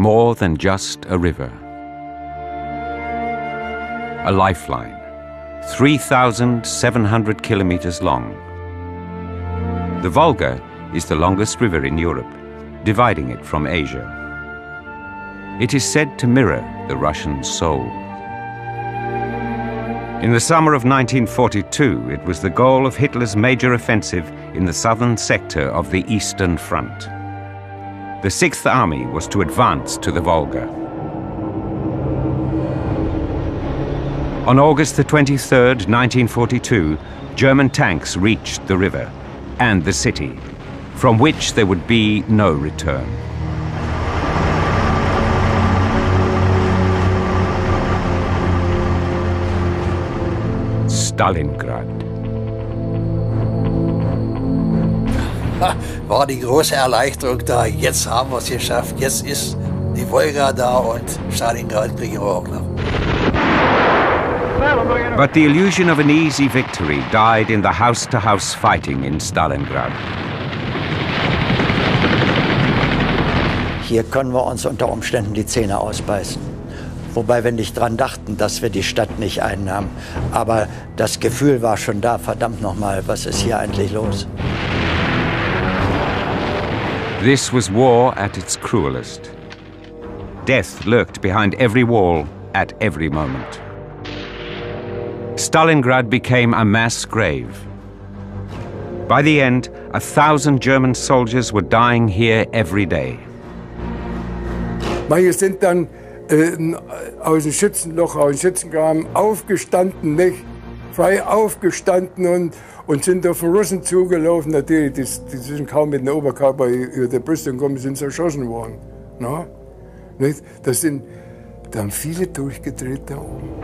more than just a river. A lifeline, 3,700 kilometers long. The Volga is the longest river in Europe, dividing it from Asia. It is said to mirror the Russian soul. In the summer of 1942, it was the goal of Hitler's major offensive in the southern sector of the Eastern Front. The Sixth Army was to advance to the Volga. On August the 23rd, 1942, German tanks reached the river and the city, from which there would be no return. Stalingrad. War die große Erleichterung da, jetzt haben wir es geschafft, jetzt ist die Volga da und Stalingrad kriegen wir auch noch. But the illusion of an easy victory died in the house-to-house fighting in Stalingrad. Hier können wir uns unter Umständen die Zähne ausbeißen. Wobei wir nicht dran dachten, dass wir die Stadt nicht einnahmen. Aber das Gefühl war schon da, verdammt nochmal, was ist hier eigentlich los? This was war at its cruelest. Death lurked behind every wall at every moment. Stalingrad became a mass grave. By the end, 1,000 German soldiers were dying here every day. Manche sind dann aus dem Schützenloch, aus dem Schützengraben aufgestanden, nicht? Frei aufgestanden und sind auf den Russen zugelaufen. Natürlich, die sind kaum mit dem Oberkörper über die Brüstung gekommen, sind so erschossen worden. No? Nicht? Da haben viele durchgedreht da oben.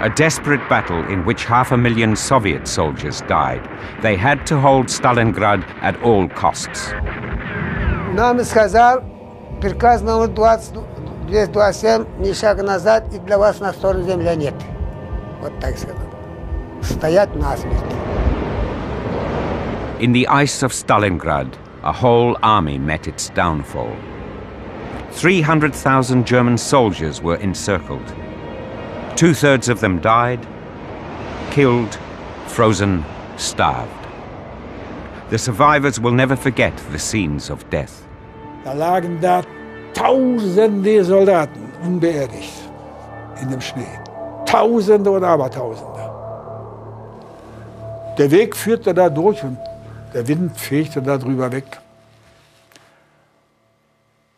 A desperate battle in which 500,000 Soviet soldiers died. They had to hold Stalingrad at all costs. Нам сказал приказ номер 227, ни шага назад, и для вас на сторону земля нет. Вот так сказал. Стоять насмерть. In the ice of Stalingrad, a whole army met its downfall. 300,000 German soldiers were encircled. Two-thirds of them died, killed, frozen, starved. The survivors will never forget the scenes of death. Da lagen da tausende Soldaten unbeerdigt in dem Schnee. Tausende und Abertausende. Der Weg führte da durch und der Wind fegte da drüber weg.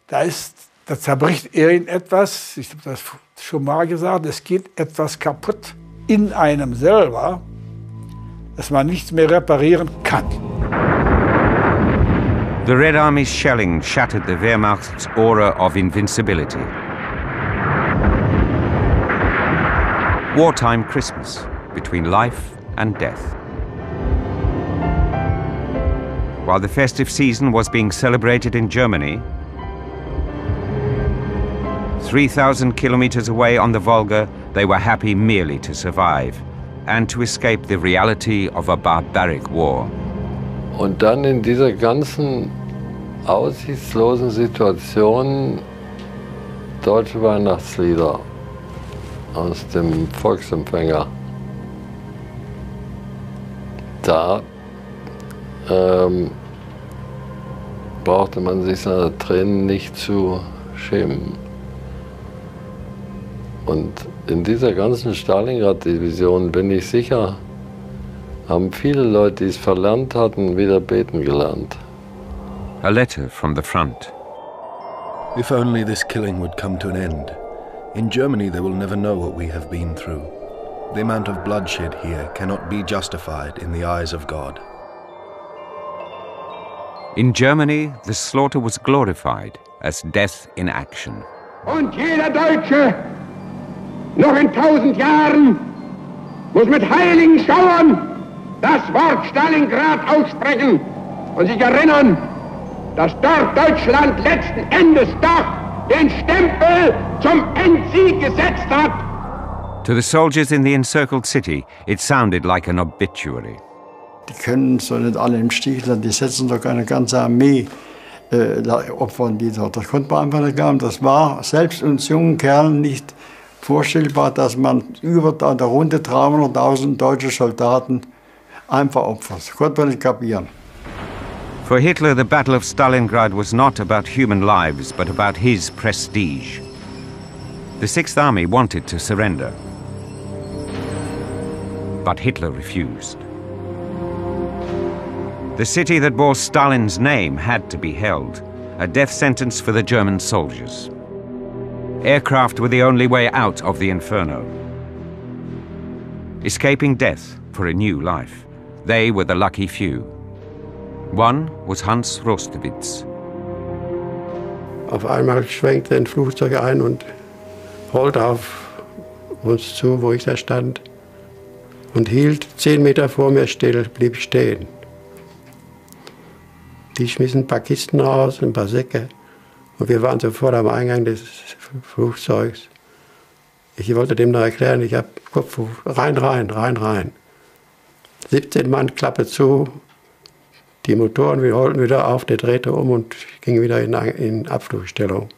Da zerbricht irgendetwas, ich habe das schon mal gesagt, es geht etwas kaputt in einem selber, dass man nichts mehr reparieren kann. The Red Army's shelling shattered the Wehrmacht's aura of invincibility. Wartime Christmas, between life and death. While the festive season was being celebrated in Germany, 3,000 kilometers away on the Volga, they were happy merely to survive and to escape the reality of a barbaric war. Und dann in dieser ganzen aussichtslosen Situation deutsche Weihnachtslieder aus dem Volksempfänger. Da brauchte man sich seiner Tränen nicht zu schämen. Und in dieser ganzen Stalingrad-Division, bin ich sicher, haben viele Leute, die es verlernt hatten, wieder beten gelernt. A letter from the front. If only this killing would come to an end. In Germany they will never know what we have been through. The amount of bloodshed here cannot be justified in the eyes of God. In Germany, the slaughter was glorified as death in action. Und jeder Deutsche noch in 1.000 Jahren muss mit heiligen Schauern das Wort Stalingrad aussprechen und sich erinnern, dass dort Deutschland letzten Endes doch den Stempel zum Endsieg gesetzt hat. To the soldiers in the encircled city, it sounded like an obituary. Die können so nicht alle im Stich lassen, die setzen doch eine ganze Armee Opfern, die dort. Das konnte man einfach nicht glauben. Das war selbst uns jungen Kerlen nicht vorstellbar, dass man über an der Runde 300.000 deutsche Soldaten einfach opfert. Das konnte man nicht kapieren. For Hitler, the Battle of Stalingrad was not about human lives, but about his prestige. The Sixth Army wanted to surrender, but Hitler refused. The city that bore Stalin's name had to be held, a death sentence for the German soldiers. Aircraft were the only way out of the inferno. Escaping death for a new life, they were the lucky few. One was Hans Rostowitz. Auf einmal schwenkte ein Flugzeug ein und rollte auf uns zu, wo ich da stand, und hielt 10 Meter vor mir still, blieb stehen. Die schmissen ein paar Kisten raus, ein paar Säcke, und wir waren sofort am Eingang des Flugzeugs. Ich wollte dem noch erklären, ich habe Kopf rein, rein, rein, rein. 17 Mann, Klappe zu, die Motoren, wir holten wieder auf, der drehte um und ging wieder in Abflugstellung.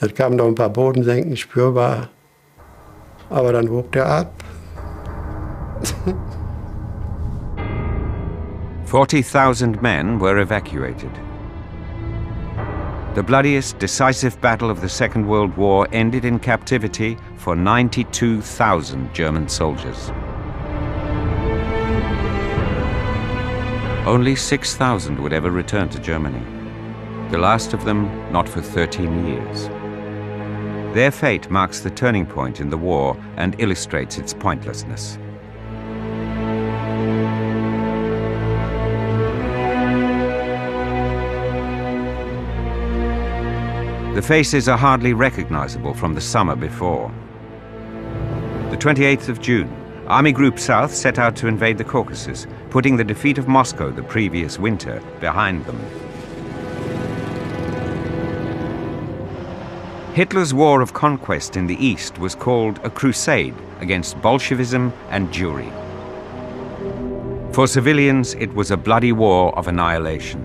Dann kamen noch ein paar Bodensenken, spürbar, aber dann hob der ab. 40,000 men were evacuated. The bloodiest, decisive battle of the Second World War ended in captivity for 92,000 German soldiers. Only 6,000 would ever return to Germany, the last of them not for 13 years. Their fate marks the turning point in the war and illustrates its pointlessness. The faces are hardly recognizable from the summer before. The 28th of June, Army Group South set out to invade the Caucasus, putting the defeat of Moscow the previous winter behind them. Hitler's war of conquest in the East was called a crusade against Bolshevism and Jewry. For civilians, it was a bloody war of annihilation.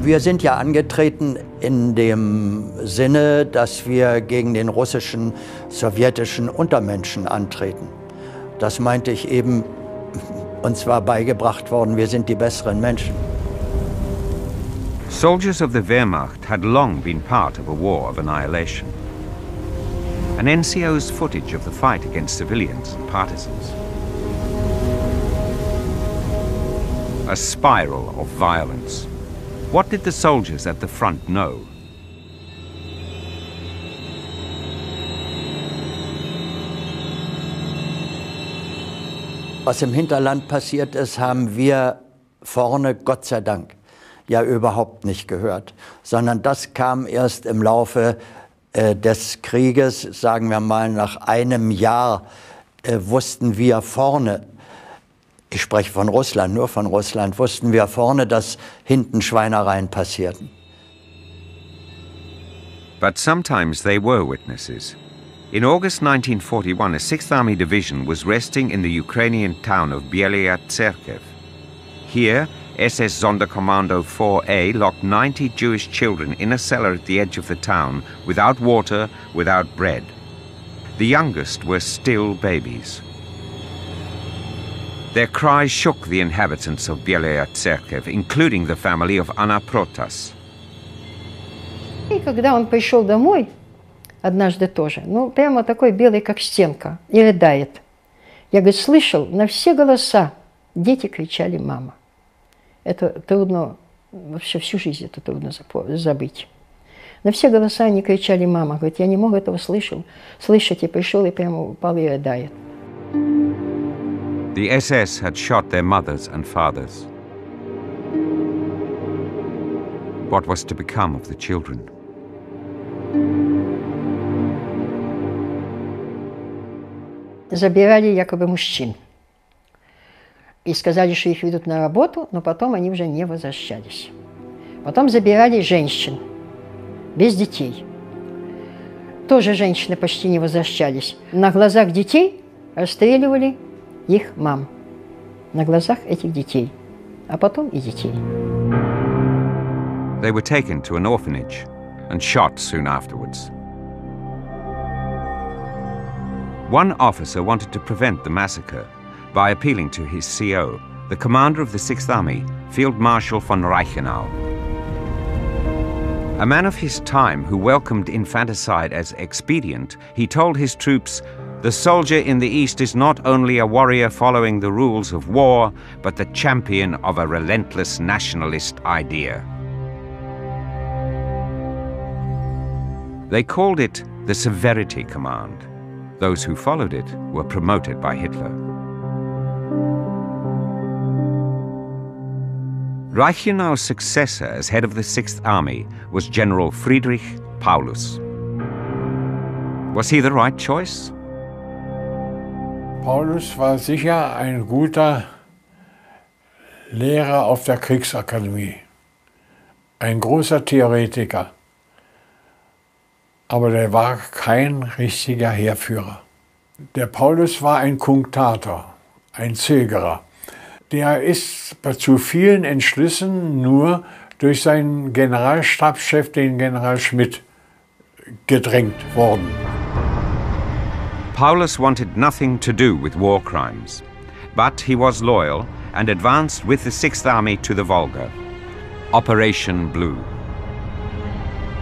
Wir sind ja angetreten in dem Sinne, dass wir gegen den russischen, sowjetischen Untermenschen antreten. Das meinte ich eben, uns war beigebracht worden, wir sind die besseren Menschen. Soldiers of the Wehrmacht had long been part of a war of annihilation. An NCO's footage of the fight against civilians and partisans. A spiral of violence. What did the soldiers at the front know? Was im Hinterland passiert ist, haben wir vorne, Gott sei Dank, ja überhaupt nicht gehört. Sondern das kam erst im Laufe des Krieges, sagen wir mal nach einem Jahr, wussten wir vorne, ich spreche von Russland, nur von Russland, wussten wir vorne, dass hinten Schweinereien passierten. But sometimes they were witnesses. In August 1941, a 6th Army division was resting in the Ukrainian town of Bielya Tserkiev. Here, SS Sonderkommando 4A locked 90 Jewish children in a cellar at the edge of the town, without water, without bread. The youngest were still babies. Their cries shook the inhabitants of Bielya Tserkiev, including the family of Anna Protas. И когда он пришел домой, однажды тоже, ну прямо такой белый, как стенка, и рыдает. Я, говорит, слышал на все голоса, дети кричали «мама». Это трудно, вообще всю жизнь это трудно забыть. На все голоса они кричали «мама». Говорит, я не мог этого слышать, и пришел, и прямо упал, и рыдает. The SS had shot their mothers and fathers. What was to become of the children? Забирали якобы мужчин. И сказали, что их ведут на работу, но потом они уже не возвращались. Потом забирали женщин, без детей. Тоже женщины почти не возвращались. На глазах детей расстреливали их мам, на глазах этих детей, а потом и детей. They were taken to an orphanage and shot soon afterwards. One officer wanted to prevent the massacre by appealing to his CO, the commander of the 6th Army, Field Marshal von Reichenau. A man of his time who welcomed infanticide as expedient, he told his troops, "The soldier in the East is not only a warrior following the rules of war, but the champion of a relentless nationalist idea." They called it the Severity Command. Those who followed it were promoted by Hitler. Reichenau's successor as head of the 6th Army was General Friedrich Paulus. Was he the right choice? Paulus war sicher ein guter Lehrer auf der Kriegsakademie, ein großer Theoretiker. Aber der war kein richtiger Heerführer. Der Paulus war ein Kunktator, ein Zögerer. Der ist zu vielen Entschlüssen nur durch seinen Generalstabschef, den General Schmidt, gedrängt worden. Paulus wanted nothing to do with war crimes, but he was loyal and advanced with the 6th Army to the Volga. Operation Blue.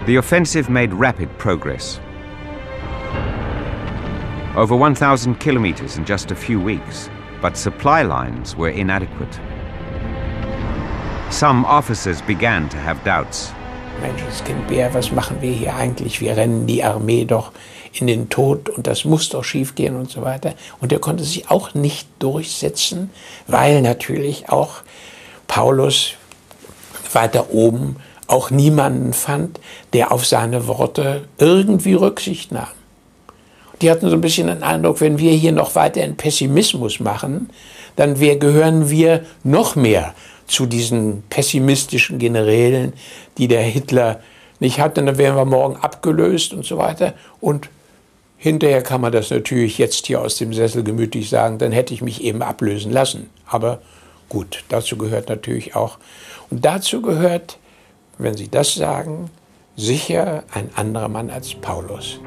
The offensive made rapid progress. Over 1,000 kilometers in just a few weeks, but supply lines were inadequate. Some officers began to have doubts. Menschenskind, was machen wir hier eigentlich? Wir rennen die Armee doch in den Tod und das muss doch schiefgehen und so weiter. Und er konnte sich auch nicht durchsetzen, weil natürlich auch Paulus weiter oben auch niemanden fand, der auf seine Worte irgendwie Rücksicht nahm. Die hatten so ein bisschen den Eindruck, wenn wir hier noch weiter in Pessimismus machen, dann gehören wir noch mehr zu diesen pessimistischen Generälen, die der Hitler nicht hatte. Dann wären wir morgen abgelöst und so weiter. Und hinterher kann man das natürlich jetzt hier aus dem Sessel gemütlich sagen, dann hätte ich mich eben ablösen lassen. Aber gut, dazu gehört natürlich auch, und dazu gehört, wenn Sie das sagen, sicher ein anderer Mann als Paulus.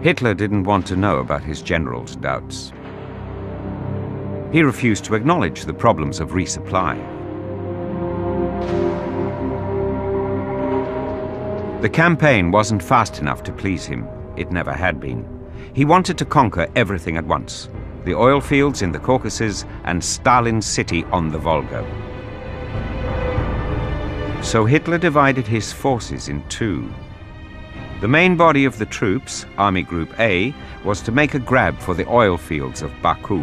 Hitler didn't want to know about his general's doubts. He refused to acknowledge the problems of resupply. The campaign wasn't fast enough to please him. It never had been. He wanted to conquer everything at once: the oil fields in the Caucasus and Stalin's city on the Volga. So Hitler divided his forces in two. The main body of the troops, Army Group A, was to make a grab for the oil fields of Baku.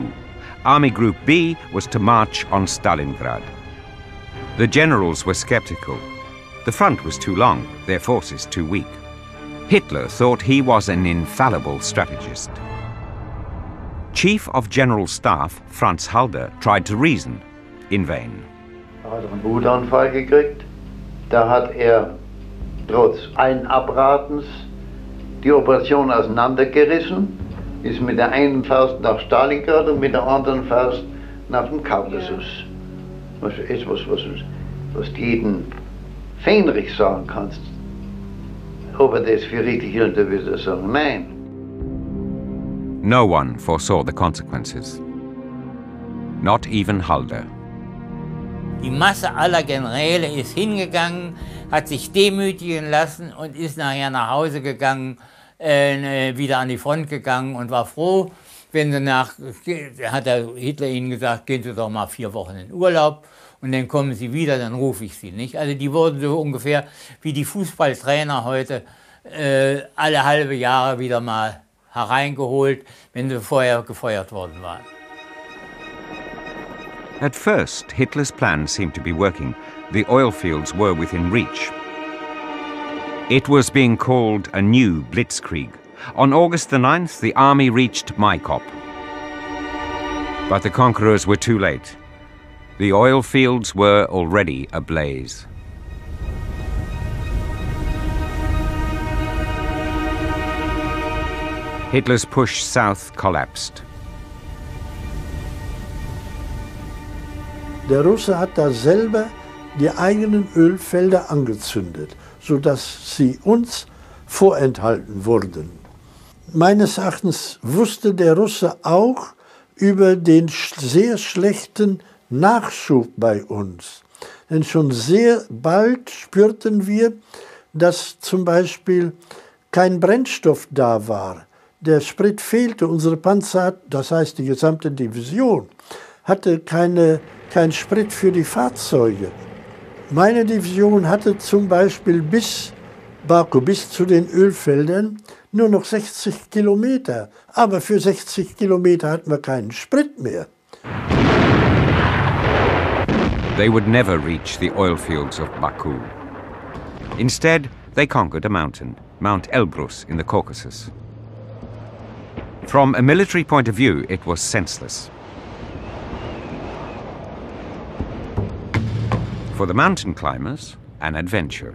Army Group B was to march on Stalingrad. The generals were skeptical. The front was too long, their forces too weak. Hitler thought he was an infallible strategist. Chief of General Staff Franz Halder tried to reason, in vain. Er hat einen Wutanfall gekriegt. Da hat trotz allen Abratens die Operation auseinandergerissen, ist mit der einen Faust nach Stalingrad und mit der anderen Faust nach dem Kaukasus. Das ist etwas, was jeden Fähnrich sagen kannst. Ob das für richtig hält, würde er sagen, nein. No one foresaw the consequences. Not even Halder. Die Masse aller Generäle ist hingegangen, hat sich demütigen lassen und ist nachher nach Hause gegangen, wieder an die Front gegangen und war froh, wenn sie hat Hitler ihnen gesagt, gehen Sie doch mal 4 Wochen in Urlaub und dann kommen Sie wieder, dann rufe ich Sie nicht. Also die wurden so ungefähr wie die Fußballtrainer heute alle halbe Jahre wieder mal hereingeholt, wenn sie vorher gefeuert worden waren. At first, Hitler's plan seemed to be working. The oil fields were within reach. It was being called a new blitzkrieg. On August the 9th, the army reached Maikop. But the conquerors were too late. The oil fields were already ablaze. Hitler's push south collapsed. Der Russe hat dasselbe die eigenen Ölfelder angezündet, sodass sie uns vorenthalten wurden. Meines Erachtens wusste der Russe auch über den sehr schlechten Nachschub bei uns. Denn schon sehr bald spürten wir, dass zum Beispiel kein Brennstoff da war. Der Sprit fehlte, unsere Panzer, das heißt die gesamte Division, hatte kein Sprit für die Fahrzeuge. Meine Division hatte zum Beispiel bis Baku, bis zu den Ölfeldern, nur noch 60 Kilometer. Aber für 60 Kilometer hatten wir keinen Sprit mehr. They would never reach the oil fields of Baku. Instead, they conquered a mountain, Mount Elbrus in the Caucasus. From a military point of view, it was senseless. For the mountain climbers, an adventure.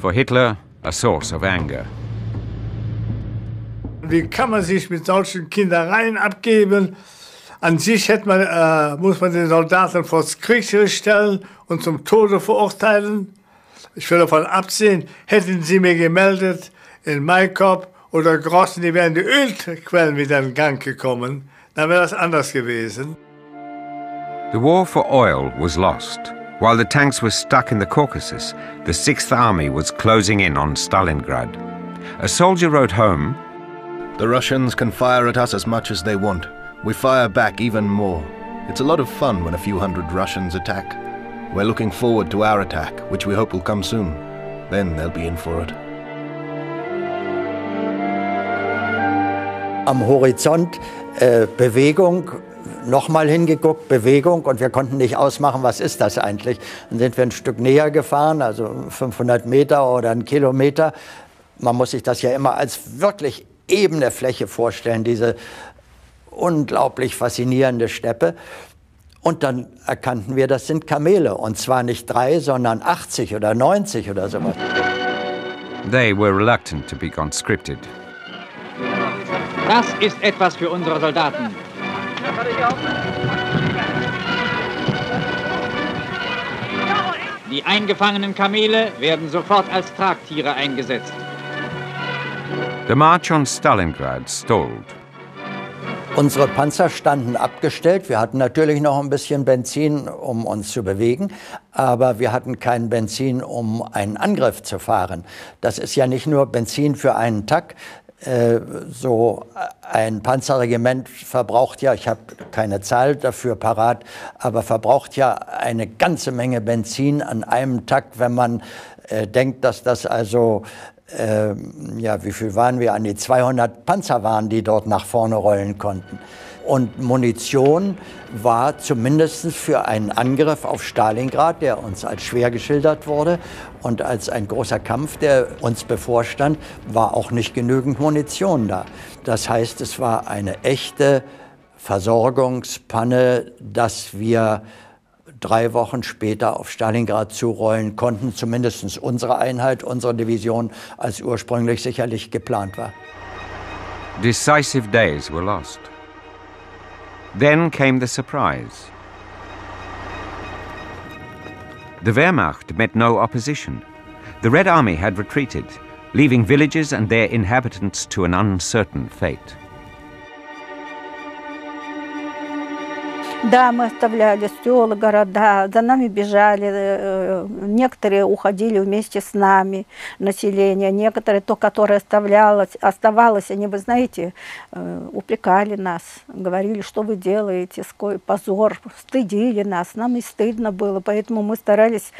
For Hitler, a source of anger. Wie kann man sich mit solchen Kindereien abgeben? An sich muss man den Soldaten vor das Kriegsgericht stellen und zum Tode verurteilen. Ich will davon absehen, hätten sie mir gemeldet, in Maikop oder Grossen, die wären die Ölquellen wieder in Gang gekommen, dann wäre das anders gewesen. The war for oil was lost. While the tanks were stuck in the Caucasus, the 6th Army was closing in on Stalingrad. A soldier wrote home, "The Russians can fire at us as much as they want. We fire back even more. It's a lot of fun when a few hundred Russians attack. We're looking forward to our attack, which we hope will come soon. Then they'll be in for it." Am Horizont Bewegung, nochmal hingeguckt, Bewegung, und wir konnten nicht ausmachen, was ist das eigentlich. Dann sind wir ein Stück näher gefahren, also 500 Meter oder einen Kilometer. Man muss sich das ja immer als wirklich ebene Fläche vorstellen, diese unglaublich faszinierende Steppe. Und dann erkannten wir, das sind Kamele. Und zwar nicht 3, sondern 80 oder 90 oder sowas. They were reluctant to be conscripted. Das ist etwas für unsere Soldaten. Die eingefangenen Kamele werden sofort als Tragtiere eingesetzt. The march on Stalingrad stalled. Unsere Panzer standen abgestellt. Wir hatten natürlich noch ein bisschen Benzin, um uns zu bewegen, aber wir hatten kein Benzin, um einen Angriff zu fahren. Das ist ja nicht nur Benzin für einen Tag. So ein Panzerregiment verbraucht ja, ich habe keine Zahl dafür parat, aber verbraucht ja eine ganze Menge Benzin an einem Tag, wenn man denkt, dass das also... ja, wie viel waren wir? An die 200 Panzer waren, die dort nach vorne rollen konnten. Und Munition war zumindest für einen Angriff auf Stalingrad, der uns als schwer geschildert wurde und als ein großer Kampf, der uns bevorstand, war auch nicht genügend Munition da. Das heißt, es war eine echte Versorgungspanne, dass wir 3 Wochen später auf Stalingrad zurollen konnten, zumindest unsere Einheit, unsere Division, als ursprünglich sicherlich geplant war. Decisive days were lost. Then came the surprise. The Wehrmacht met no opposition. The Red Army had retreated, leaving villages and their inhabitants to an uncertain fate. Да, мы оставляли села, города, за нами бежали, некоторые уходили вместе с нами, население, некоторые, то, которое оставалось, они, вы знаете, упрекали нас, говорили, что вы делаете, ской позор, стыдили нас, нам и стыдно было, поэтому мы старались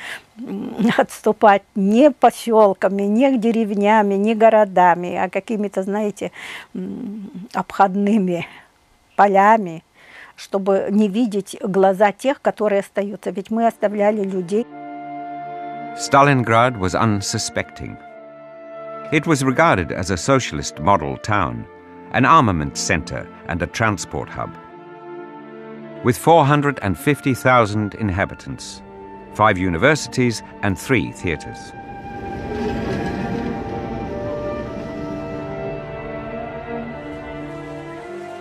отступать не поселками, не деревнями, не городами, а какими-то, знаете, обходными полями. Чтобы не видеть глаза тех, которые остаются, ведь мы оставляли людей. Stalingrad was unsuspecting. It was regarded as a socialist model town, an armament center and a transport hub. With 450,000 inhabitants, 5 universities and 3 theaters.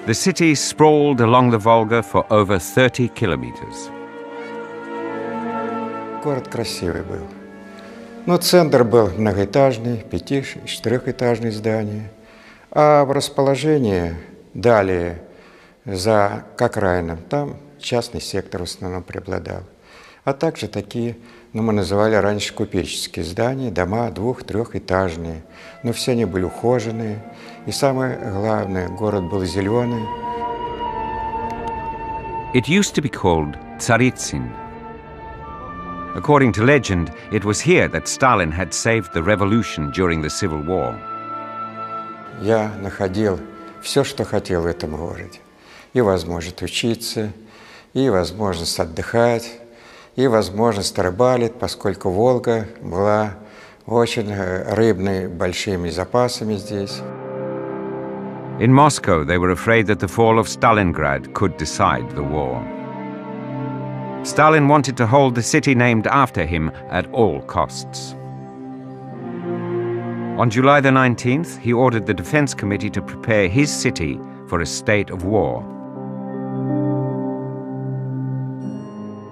The city sprawled along the Volga for over 30 kilometers. город красивый был. Но центр был многоэтажный, пяти-, четырехэтажные здания. А в расположении далее, за Кокраином, там частный сектор в основном преобладал. А также такие, ну, мы называли раньше купеческие здания, дома двух-трехэтажные. Но все они были ухоженные. И самое главное, город был зеленый. It used to be called Tsaritsyn. According to legend, it was here that Stalin had saved the revolution during the Civil War. Я находил все, что хотел в этом городе. И возможность учиться, и возможность отдыхать, и возможность рыбалить, поскольку Волга была очень рыбной, большими запасами здесь. In Moscow, they were afraid that the fall of Stalingrad could decide the war. Stalin wanted to hold the city named after him at all costs. On July the 19th, he ordered the Defense Committee to prepare his city for a state of war.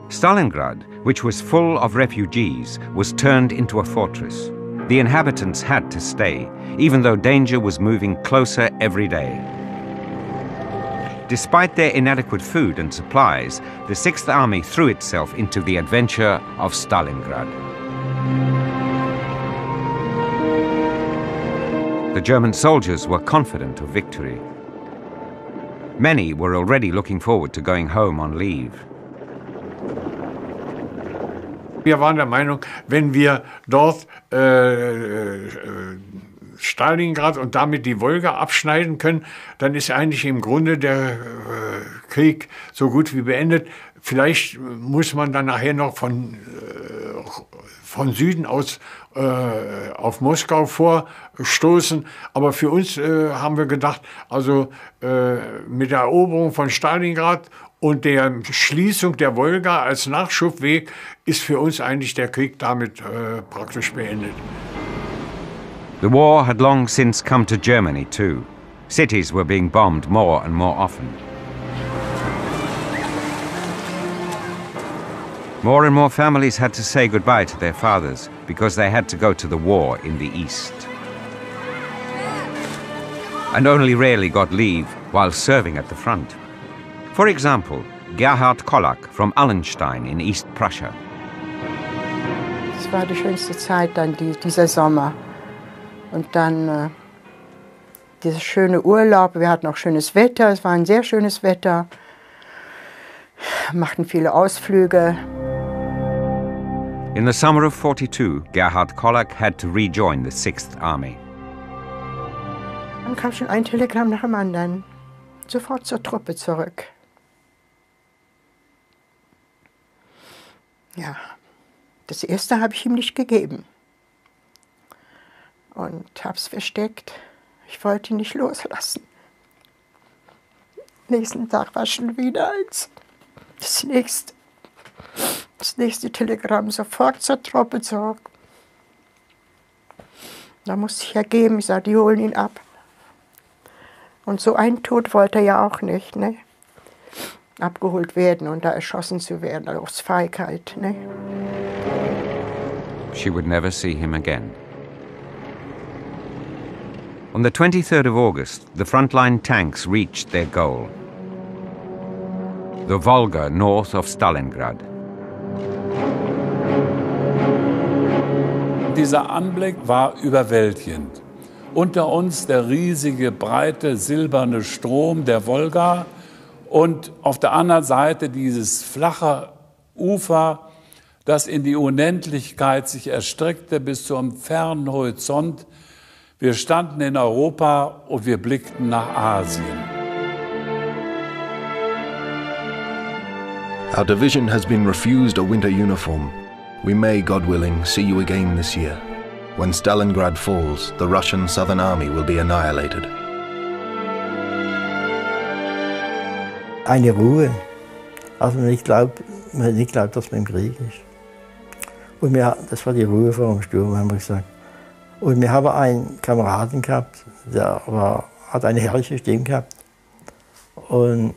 Stalingrad, which was full of refugees, was turned into a fortress. The inhabitants had to stay, even though danger was moving closer every day. Despite their inadequate food and supplies, the 6th Army threw itself into the adventure of Stalingrad. The German soldiers were confident of victory. Many were already looking forward to going home on leave. Wir waren der Meinung, wenn wir dort Stalingrad und damit die Wolga abschneiden können, dann ist eigentlich im Grunde der Krieg so gut wie beendet. Vielleicht muss man dann nachher noch von Süden aus auf Moskau vorstoßen. Aber für uns haben wir gedacht, also mit der Eroberung von Stalingrad und der Schließung der Wolga als Nachschubweg ist für uns eigentlich der Krieg damit praktisch beendet. The war had long since come to Germany too. Cities were being bombed more and more often. More and more families had to say goodbye to their fathers because they had to go to the war in the East. And only rarely got leave while serving at the front. For example, Gerhard Kollack from Allenstein in East Prussia. Es war die schönste Zeit dann dieser Sommer. Und dann dieser schöne Urlaub. Wir hatten auch schönes Wetter. Es war ein sehr schönes Wetter. Machten viele Ausflüge. In the summer of 42, Gerhard Kollack had to rejoin the 6th Army. Dann kam schon ein Telegramm nach dem anderen. Sofort zur Truppe zurück. Ja, das erste habe ich ihm nicht gegeben. Und hab's versteckt. Ich wollte ihn nicht loslassen. Nächsten Tag war schon wieder eins. Das nächste Telegramm, sofort zur Truppe zurück. Da musste ich ergeben. Ich sage, die holen ihn ab. Und so einen Tod wollte er ja auch nicht, ne? Abgeholt werden und da erschossen zu werden, also aus Feigheit, ne? She would never see him again. On the 23rd of August, the frontline tanks reached their goal, the Volga north of Stalingrad. Dieser Anblick war überwältigend. Unter uns der riesige, breite, silberne Strom der Wolga und auf der anderen Seite dieses flache Ufer, das in die Unendlichkeit sich erstreckte bis zum fernen Horizont. Wir standen in Europa und wir blickten nach Asien. Our division has been refused a winter uniform. We may, God willing, see you again this year. When Stalingrad falls, the Russian Southern Army will be annihilated. Eine Ruhe. Also man nicht glaubt, dass man im Krieg ist. Und das war die Ruhe vor dem Sturm, haben wir gesagt. Und wir haben einen Kameraden gehabt, der hat eine herrliche Stimme gehabt. Und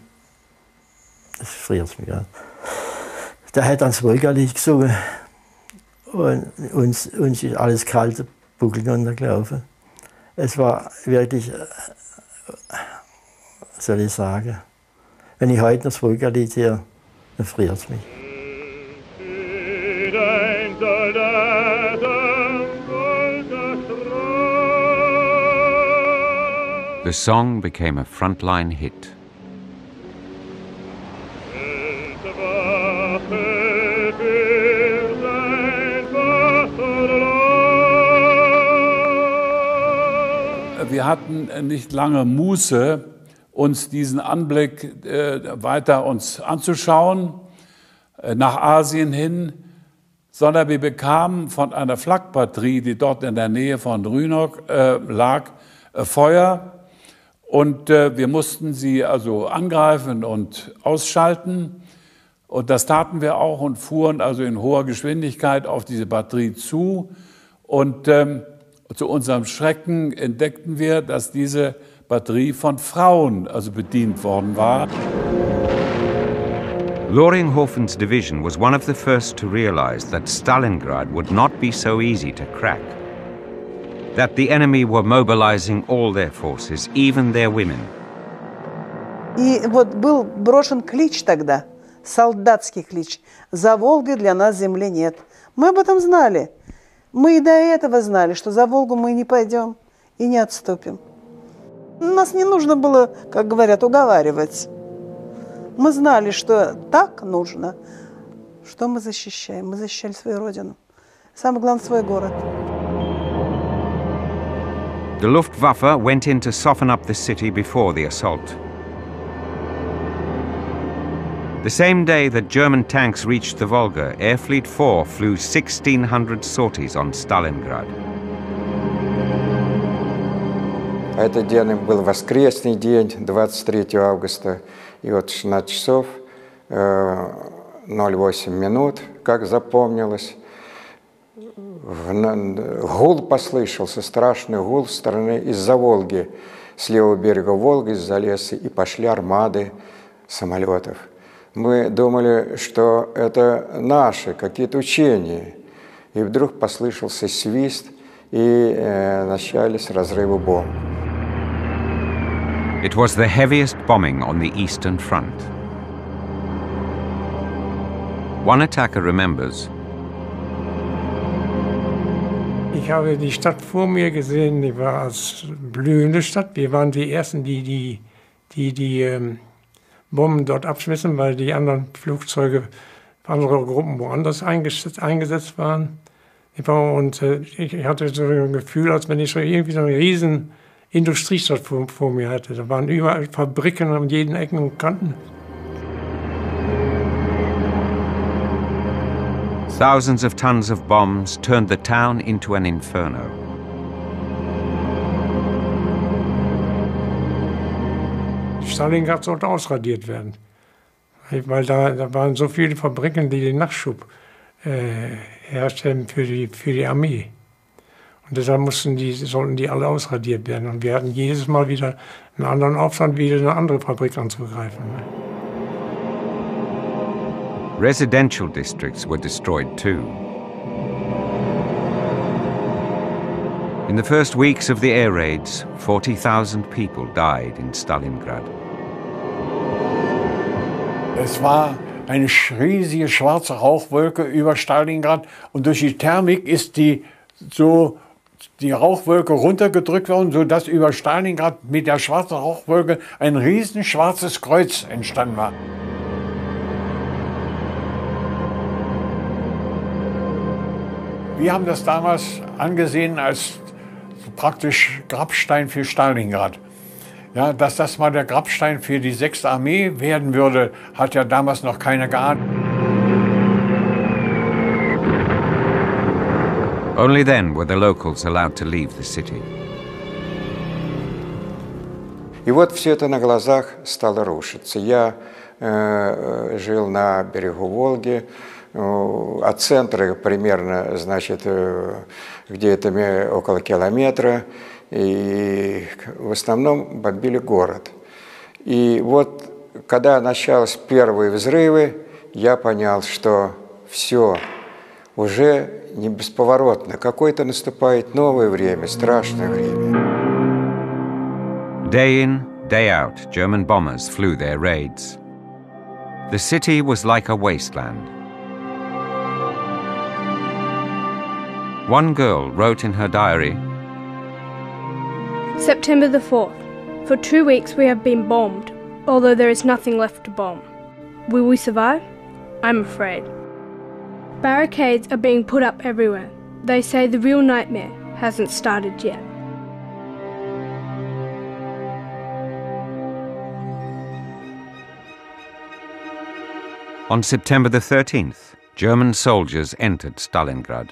das friert mich an. Der hat ans Wolgalied gesungen. und uns ist alles kalt buckeln runtergelaufen. Es war wirklich, was soll ich sagen, wenn ich heute noch das Volkerlied höre, dann friert es mich. The song became a frontline hit. Wir hatten nicht lange Muße, uns diesen Anblick weiter uns anzuschauen, nach Asien hin, sondern wir bekamen von einer Flakbatterie, die dort in der Nähe von Rhynok lag, Feuer. Und wir mussten sie also angreifen und ausschalten. Und das taten wir auch und fuhren also in hoher Geschwindigkeit auf diese Batterie zu. Und zu unserem Schrecken entdeckten wir, dass diese Batterie von Frauen also bedient worden war. Loringhoven's division was one of the first to realize that Stalingrad would not be so easy to crack. That the enemy were mobilizing all their forces, even their women. И вот был брошен клич тогда, солдатский клич. За Волгой для нас земли нет. Мы об этом знали. Мы и до этого знали, что за Волгу мы не пойдем и не отступим. Нас не нужно было, как говорят, уговаривать. Мы знали, что так нужно, что мы защищаем. Мы защищали свою родину. Самое главное, свой город. The Luftwaffe went in to soften up the city before the assault. The same day that German tanks reached the Volga, Air Fleet 4 flew 1,600 sorties on Stalingrad. Этот день был воскресный день, 23 августа, и вот 16 часов 08 минут, как запомнилось. Гул послышался, страшный гул со стороны из-за Волги, с левого берега Волги, из-за леса, и пошли армады самолетов. Мы думали, что это наши, какие-то учения. И вдруг послышался свист, и начались разрывы бомб. It was the heaviest bombing on the Eastern Front. One attacker remembers. Ich habe die Stadt vor mir gesehen, die war als blühende Stadt. Wir waren die Ersten, die Bomben dort abschmissen, weil die anderen Flugzeuge, andere Gruppen woanders eingesetzt waren. Und ich hatte so ein Gefühl, als wenn ich so irgendwie so eine riesen Industriestadt vor mir hatte. Da waren überall Fabriken an jeden Ecken und Kanten. Thousands of tons of bombs turned the town into an inferno. Stalingrad sollte ausradiert werden, weil da waren so viele Fabriken, die den Nachschub herstellen für die Armee. Und deshalb sollten die alle ausradiert werden. Und wir hatten jedes Mal wieder einen anderen Aufstand, wieder eine andere Fabrik anzugreifen. Residential districts were destroyed too. In the first weeks of the air raids, 40,000 people died in Stalingrad. Es war eine riesige schwarze Rauchwolke über Stalingrad, und durch die Thermik ist die Rauchwolke runtergedrückt worden, sodass über Stalingrad mit der schwarzen Rauchwolke ein riesen schwarzes Kreuz entstanden war. Wir haben das damals angesehen als praktisch Grabstein für Stalingrad. Ja, dass das mal der Grabstein für die 6. Armee werden würde, hat ja damals noch keiner geahnt. Only then were the locals allowed to leave the city. И вот все это на глазах стало рушиться. Я жил на берегу Волги. От центра примерно, значит, где-то около километра, и в основном бомбили город. И вот, когда начались первые взрывы, я понял, что все, уже не бесповоротно. Какое-то наступает новое время, страшное время. Day in, day out, German bombers flew their raids. The city was like a wasteland. One girl wrote in her diary, September the 4th. For 2 weeks we have been bombed, although there is nothing left to bomb. Will we survive? I'm afraid. Barricades are being put up everywhere. They say the real nightmare hasn't started yet. On September the 13th, German soldiers entered Stalingrad.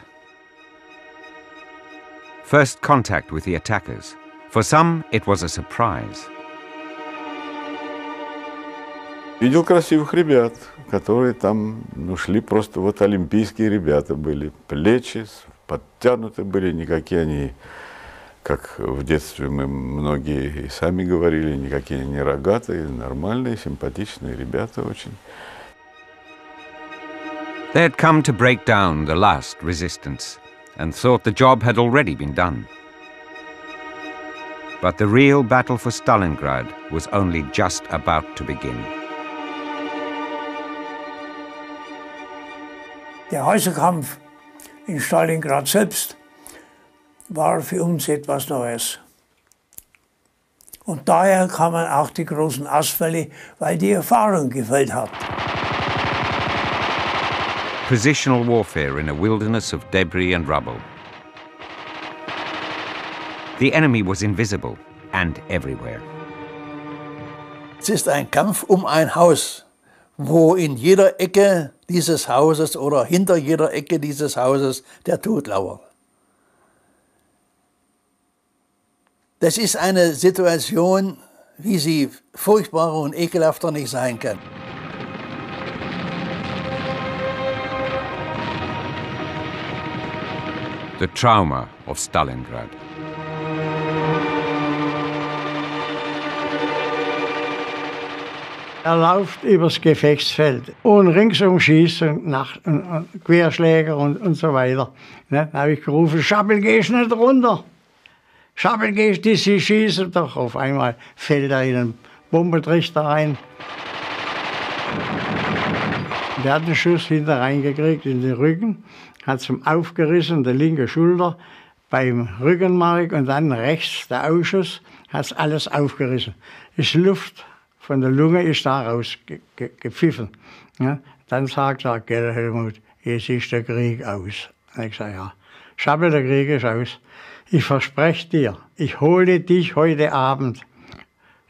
First contact with the attackers. For some, it was a surprise. Видел красивых ребят, которые там шли просто, вот олимпийские ребята были. Плечи подтянуты были, никакие они, как в детстве мы многие и сами говорили, никакие не рогатые, нормальные, симпатичные ребята очень. They had come to break down the last resistance and thought the job had already been done. But the real battle for Stalingrad was only just about to begin. Der heiße Kampf in Stalingrad selbst war für uns etwas Neues. Und daher kamen auch die großen Ausfälle, weil die Erfahrung gefehlt hat. Positional warfare in a wilderness of debris and rubble. The enemy was invisible and everywhere. Es ist ein Kampf ein Haus, wo in jeder Ecke dieses Hauses oder hinter jeder Ecke dieses Hauses der Tod lauert. Das ist eine Situation, wie sie furchtbarer und ekelhafter nicht sein kann. The trauma of Stalingrad. Läuft übers Gefechtsfeld und ringsum schießt und Querschläger und so weiter. Ne? Da habe ich gerufen, Schabel, gehst nicht runter. Schabel, gehst nicht, sie schießen doch. Auf einmal fällt er in einen Bombentrichter rein. Der hat einen Schuss hinter reingekriegt in den Rücken, hat es ihm aufgerissen, der linke Schulter beim Rückenmark und dann rechts der Ausschuss, hat es alles aufgerissen. Ist Luft. Von der Lunge ist da rausgepfiffen. Ja, dann sagt er, gell Helmut, jetzt ist der Krieg aus. Ich sage, ja, Schabel, der Krieg ist aus. Ich verspreche dir, ich hole dich heute Abend.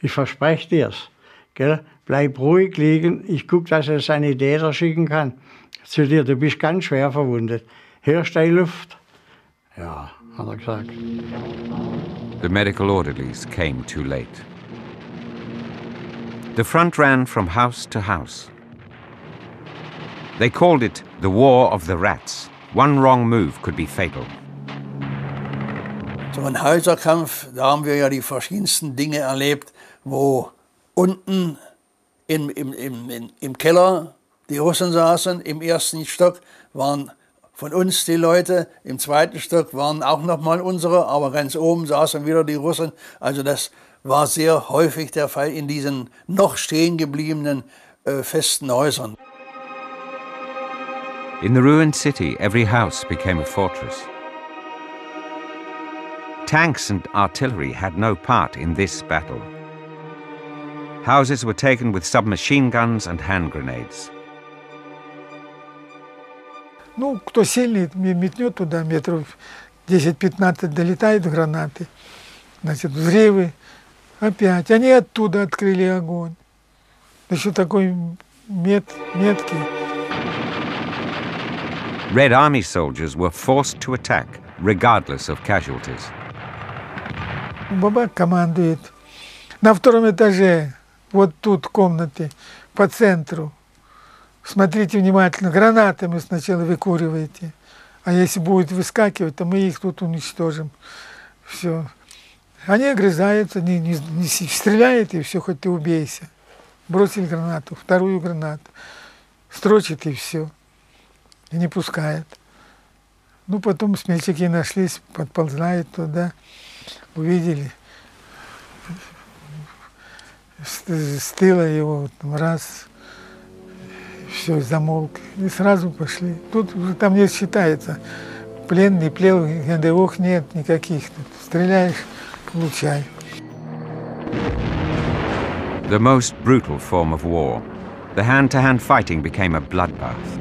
Ich verspreche dir's. Gell? Bleib ruhig liegen, ich gucke, dass er Sanitäter schicken kann zu dir. Du bist ganz schwer verwundet. Hörst du die Luft? Ja, hat er gesagt. The medical orderlies came too late. The front ran from house to house. They called it the War of the Rats. One wrong move could be fatal. So ein Häuserkampf, da haben wir ja die verschiedensten Dinge erlebt, wo unten im Keller die Russen saßen, im ersten Stock waren von uns die Leute, im zweiten Stock waren auch nochmal unsere, aber ganz oben saßen wieder die Russen, also das war sehr häufig der Fall in diesen noch stehen gebliebenen festen Häusern. In the ruined city, every house became a fortress. Tanks and artillery had no part in this battle. Houses were taken with submachine guns and hand grenades. Ну, кто сильный, метнет туда метров 10-15, долетают гранаты, значит, взрывы. Опять. Они оттуда открыли огонь. Еще такой меткий. Red Army soldiers were forced to attack, regardless of casualties. Баба командует. На втором этаже, вот тут, в комнате, по центру. Смотрите внимательно, гранатами сначала выкуриваете. А если будет выскакивать, то мы их тут уничтожим. Все. Они огрызаются, не стреляют, и все, хоть ты убейся. Бросили гранату, вторую гранату. Строчит, и все. И не пускает. Ну, потом смельчаки нашлись, подползают туда, увидели. С тыла его там, раз, все, замолк. И сразу пошли. Тут уже там не считается. Плен, не плел, ГДОХ нет никаких. Тут стреляешь, получай. The most brutal form of war. The hand-to-hand fighting became a bloodbath.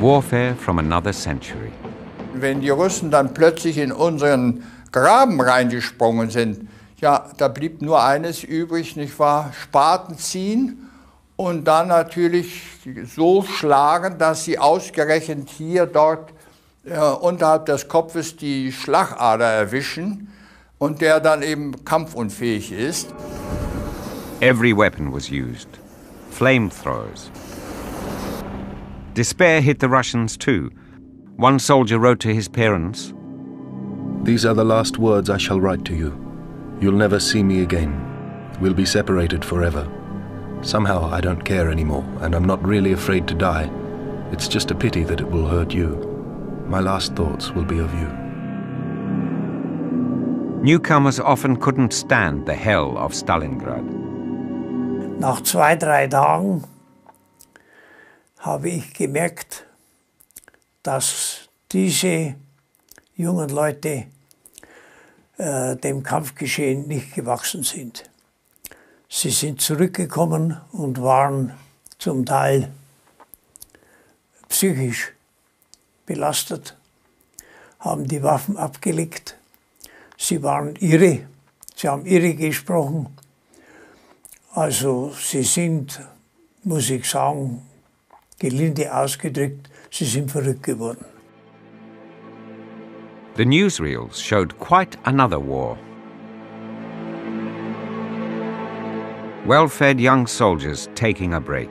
Warfare from another century. Wenn die Russen dann plötzlich in unseren Graben reingesprungen sind, ja, da blieb nur eines übrig, nicht wahr? Spaten ziehen und dann natürlich so schlagen, dass sie ausgerechnet hier, dort, unterhalb des Kopfes die Schlagader erwischen und der dann eben kampfunfähig ist. Every weapon was used. Flamethrowers. Despair hit the Russians too. One soldier wrote to his parents, "These are the last words I shall write to you. You'll never see me again. We'll be separated forever. Somehow I don't care anymore, and I'm not really afraid to die. It's just a pity that it will hurt you. My last thoughts will be of you." Newcomers often couldn't stand the hell of Stalingrad. Nach 2, 3 Tagen habe ich gemerkt, dass diese jungen Leute dem Kampfgeschehen nicht gewachsen sind. Sie sind zurückgekommen und waren zum Teil psychisch belastet, haben die Waffen abgelegt. Sie waren irre, sie haben irre gesprochen. Also sie sind, muss ich sagen, gelinde ausgedrückt, sie sind verrückt geworden. The newsreels showed quite another war. Well-fed young soldiers taking a break.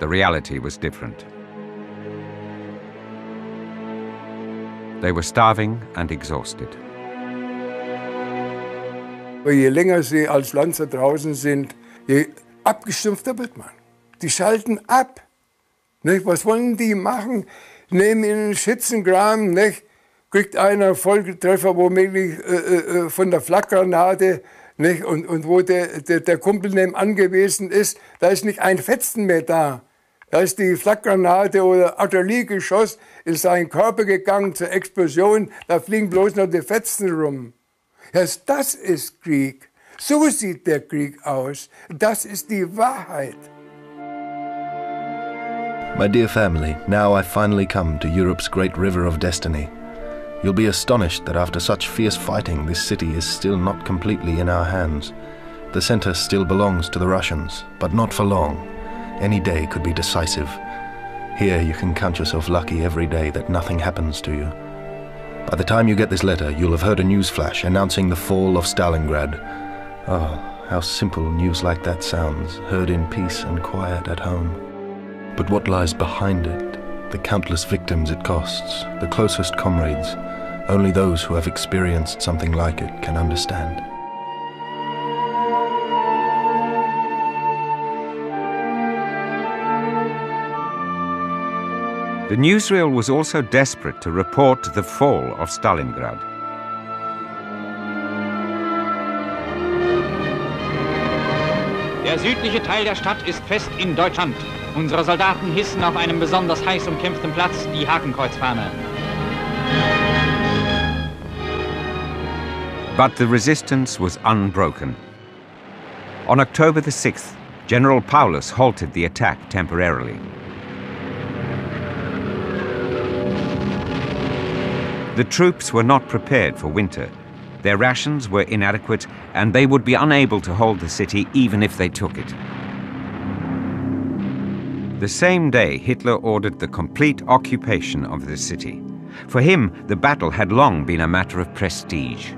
The reality was different. They were starving and exhausted. Je länger sie als Lanzer draußen sind, je abgestumpfter wird man. Die schalten ab. Nicht? Was wollen die machen? Nehmen ihnen Schützengraben, nicht? Kriegt einer Volltreffer womöglich von der Flakgranate, nicht? Und wo der Kumpel nebenan gewesen ist, da ist nicht ein Fetzen mehr da. Da ist die Flakgranate oder Artilleriegeschoss in seinen Körper gegangen zur Explosion, da fliegen bloß noch die Fetzen rum. Das ist Krieg. So sieht der Krieg aus. Das ist die Wahrheit. My dear family, now I finally come to Europe's great river of destiny. You'll be astonished that after such fierce fighting, this city is still not completely in our hands. The center still belongs to the Russians, but not for long. Any day could be decisive. Here you can count yourself lucky every day that nothing happens to you. By the time you get this letter, you'll have heard a news flash announcing the fall of Stalingrad. Oh, how simple news like that sounds, heard in peace and quiet at home. But what lies behind it? The countless victims it costs, the closest comrades. Only those who have experienced something like it can understand. The newsreel was also desperate to report the fall of Stalingrad. Der südliche Teil der Stadt ist fest in Deutschland. Unsere Soldaten hissen auf einem besonders heiß umkämpften Platz die Hakenkreuzfahne. But the resistance was unbroken. On October the 6th, General Paulus halted the attack temporarily. The troops were not prepared for winter. Their rations were inadequate, and they would be unable to hold the city even if they took it. The same day, Hitler ordered the complete occupation of the city. For him, the battle had long been a matter of prestige.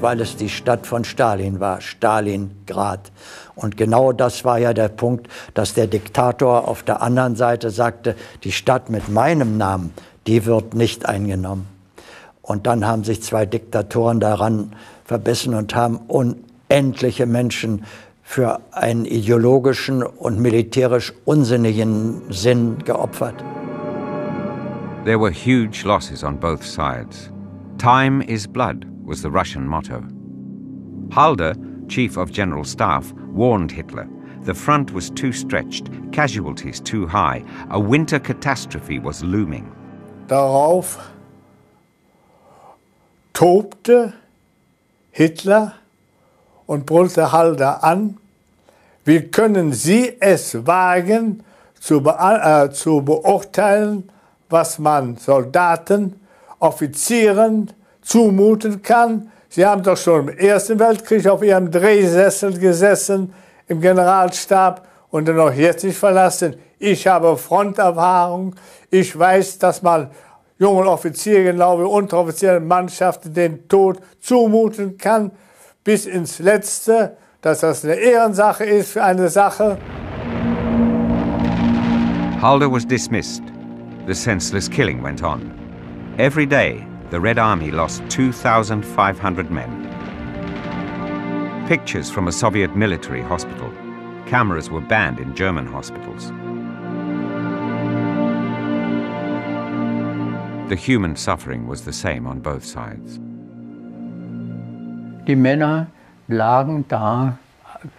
Weil es die Stadt von Stalin war, Stalingrad. Und genau das war ja der Punkt, dass der Diktator auf der anderen Seite sagte, die Stadt mit meinem Namen, die wird nicht eingenommen. Und dann haben sich zwei Diktatoren daran verbissen und haben unendliche Menschen für einen ideologischen und militärisch unsinnigen Sinn geopfert. There were huge losses on both sides. Time is blood was the Russian motto. Halder, chief of general staff, warned Hitler. The front was too stretched, casualties too high. A winter catastrophe was looming. Darauf tobte Hitler und brüllte Halder an, wie können Sie es wagen, zu beurteilen, was man Soldaten, Offizieren zumuten kann? Sie haben doch schon im Ersten Weltkrieg auf Ihrem Drehsessel gesessen, im Generalstab, und dann auch jetzt nicht verlassen. Ich habe Fronterfahrung, ich weiß, dass man jungen Offizieren, glaube ich, unteroffiziellen Mannschaften den Tod zumuten kann, bis ins Letzte, dass das eine Ehrensache ist für eine Sache. Halder was dismissed. The senseless killing went on. Every day, the Red Army lost 2,500 men. Pictures from a Soviet military hospital. Cameras were banned in German hospitals. The human suffering was the same on both sides. Die Männer lagen da,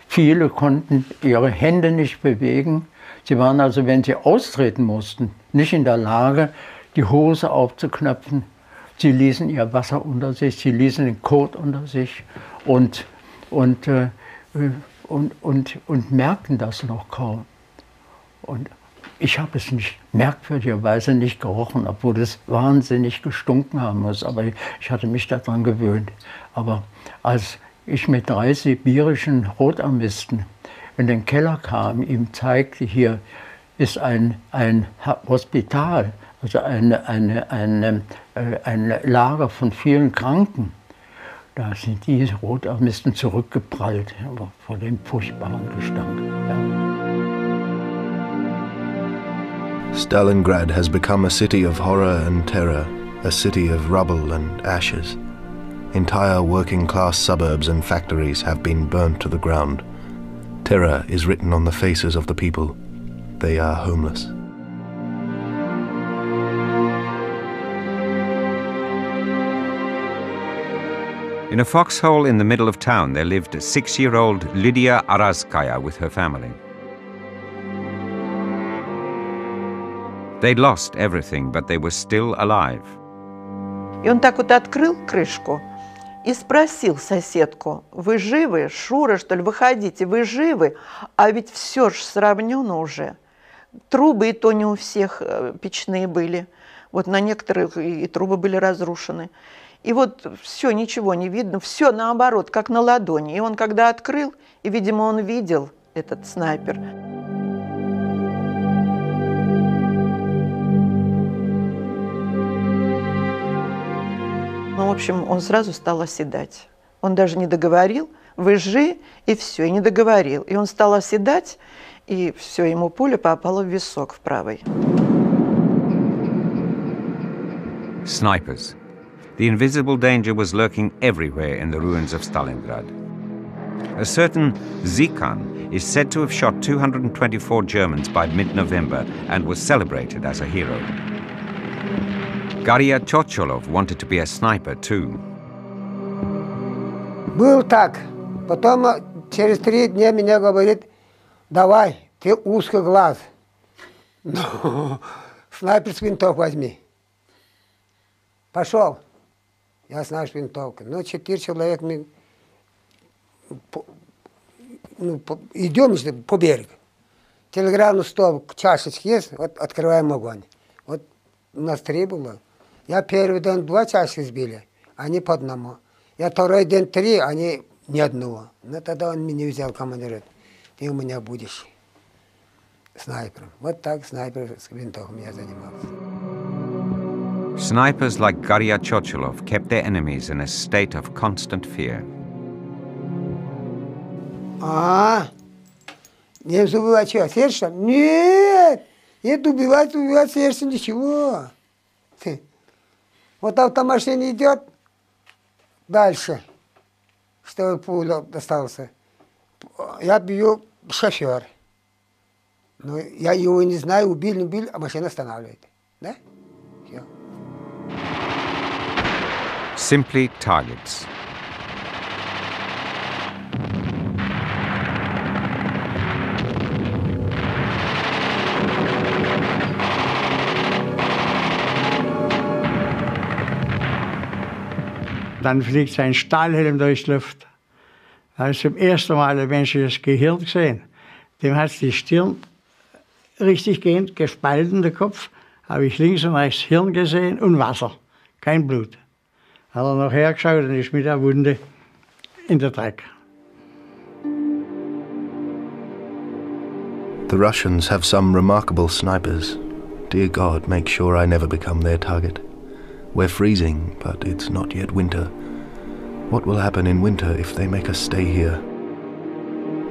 viele konnten ihre Hände nicht bewegen. Sie waren also, wenn sie austreten mussten, nicht in der Lage, die Hose aufzuknöpfen. Sie ließen ihr Wasser unter sich, sie ließen den Kot unter sich und merkten das noch kaum. Und ich habe es nicht, merkwürdigerweise nicht gerochen, obwohl es wahnsinnig gestunken haben muss. Aber ich hatte mich daran gewöhnt. Aber als ich mit 3 sibirischen Rotarmisten in den Keller kam, ihm zeigte, hier ist ein Hospital, also ein Lager von vielen Kranken. Da sind die Rotarmisten zurückgeprallt, aber vor dem furchtbaren Gestank. Ja. Stalingrad has become a city of horror and terror, a city of rubble and ashes. Entire working-class suburbs and factories have been burnt to the ground. Terror is written on the faces of the people. They are homeless. In a foxhole in the middle of town, there lived a 6-year-old Lydia Arazkaya with her family. They'd lost everything, but they were still alive. И он так вот открыл крышку и спросил соседку: вы живы, Шура, что ли, выходите, вы живы? А ведь все ж сравнено уже. Трубы и то не у всех печные были. Вот на некоторых и трубы были разрушены. И вот все, ничего не видно, все наоборот, как на ладони. И он когда открыл, и, видимо, он видел, этот снайпер. Ну, в общем, он сразу стал оседать. Он даже не договорил, выжи, и все, и не договорил. И он стал оседать, и все, ему пуля попала в висок, в правый. Snipers. The invisible danger was lurking everywhere in the ruins of Stalingrad. A certain Zikan is said to have shot 224 Germans by mid-November and was celebrated as a hero. Garia Chocholov wanted to be a sniper too. Был так. Потом через 3 дня мне говорит: давай, ты узкий глаз. Ну, снайперский винтовку возьми. Пошел. Я с нашей винтовкой. Ну, 4 человека, мы идем по берегу. Телеграмму столб, чашечки есть, вот открываем огонь. Вот у нас 3 было. Я первый день 2 чашки сбили, они по одному. Я второй день 3, они ни одного. Но тогда он меня взял, командир, ты у меня будешь снайпером. Вот так снайпер с винтовкой я занимался. Snipers like Garia Chocholov kept their enemies in a state of constant fear. Немцы убивают что, сердце? Нет! Нет, убивать сердце, ничего. Вот автомашина идет дальше, чтобы пуля достался. я бью шофер. Но я его не знаю, убил, не убил, а машина останавливает. Да? Все. Simply targets. Dann fliegt sein Stahlhelm durch die Luft. Da habe ich zum ersten Mal ein menschliches Gehirn gesehen. Dem hat die Stirn richtig gehend gespalten, der Kopf. Habe ich links und rechts Hirn gesehen und Wasser, kein Blut. Hat er noch hergeschaut und ist mit der Wunde in der Dreck. The Russians have some remarkable snipers. Dear God, make sure I never become their target. We're freezing, but it's not yet winter. What will happen in winter if they make us stay here?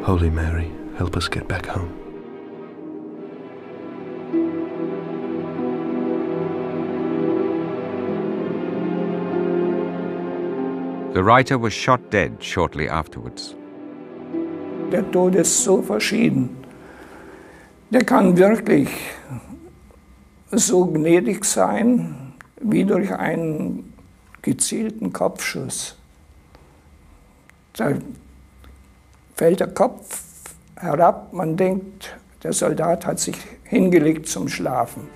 Holy Mary, help us get back home. The writer was shot dead shortly afterwards. Der Tod ist so verschieden. Der kann wirklich so gnädig sein, wie durch einen gezielten Kopfschuss. Da fällt der Kopf herab, man denkt, der Soldat hat sich hingelegt zum Schlafen.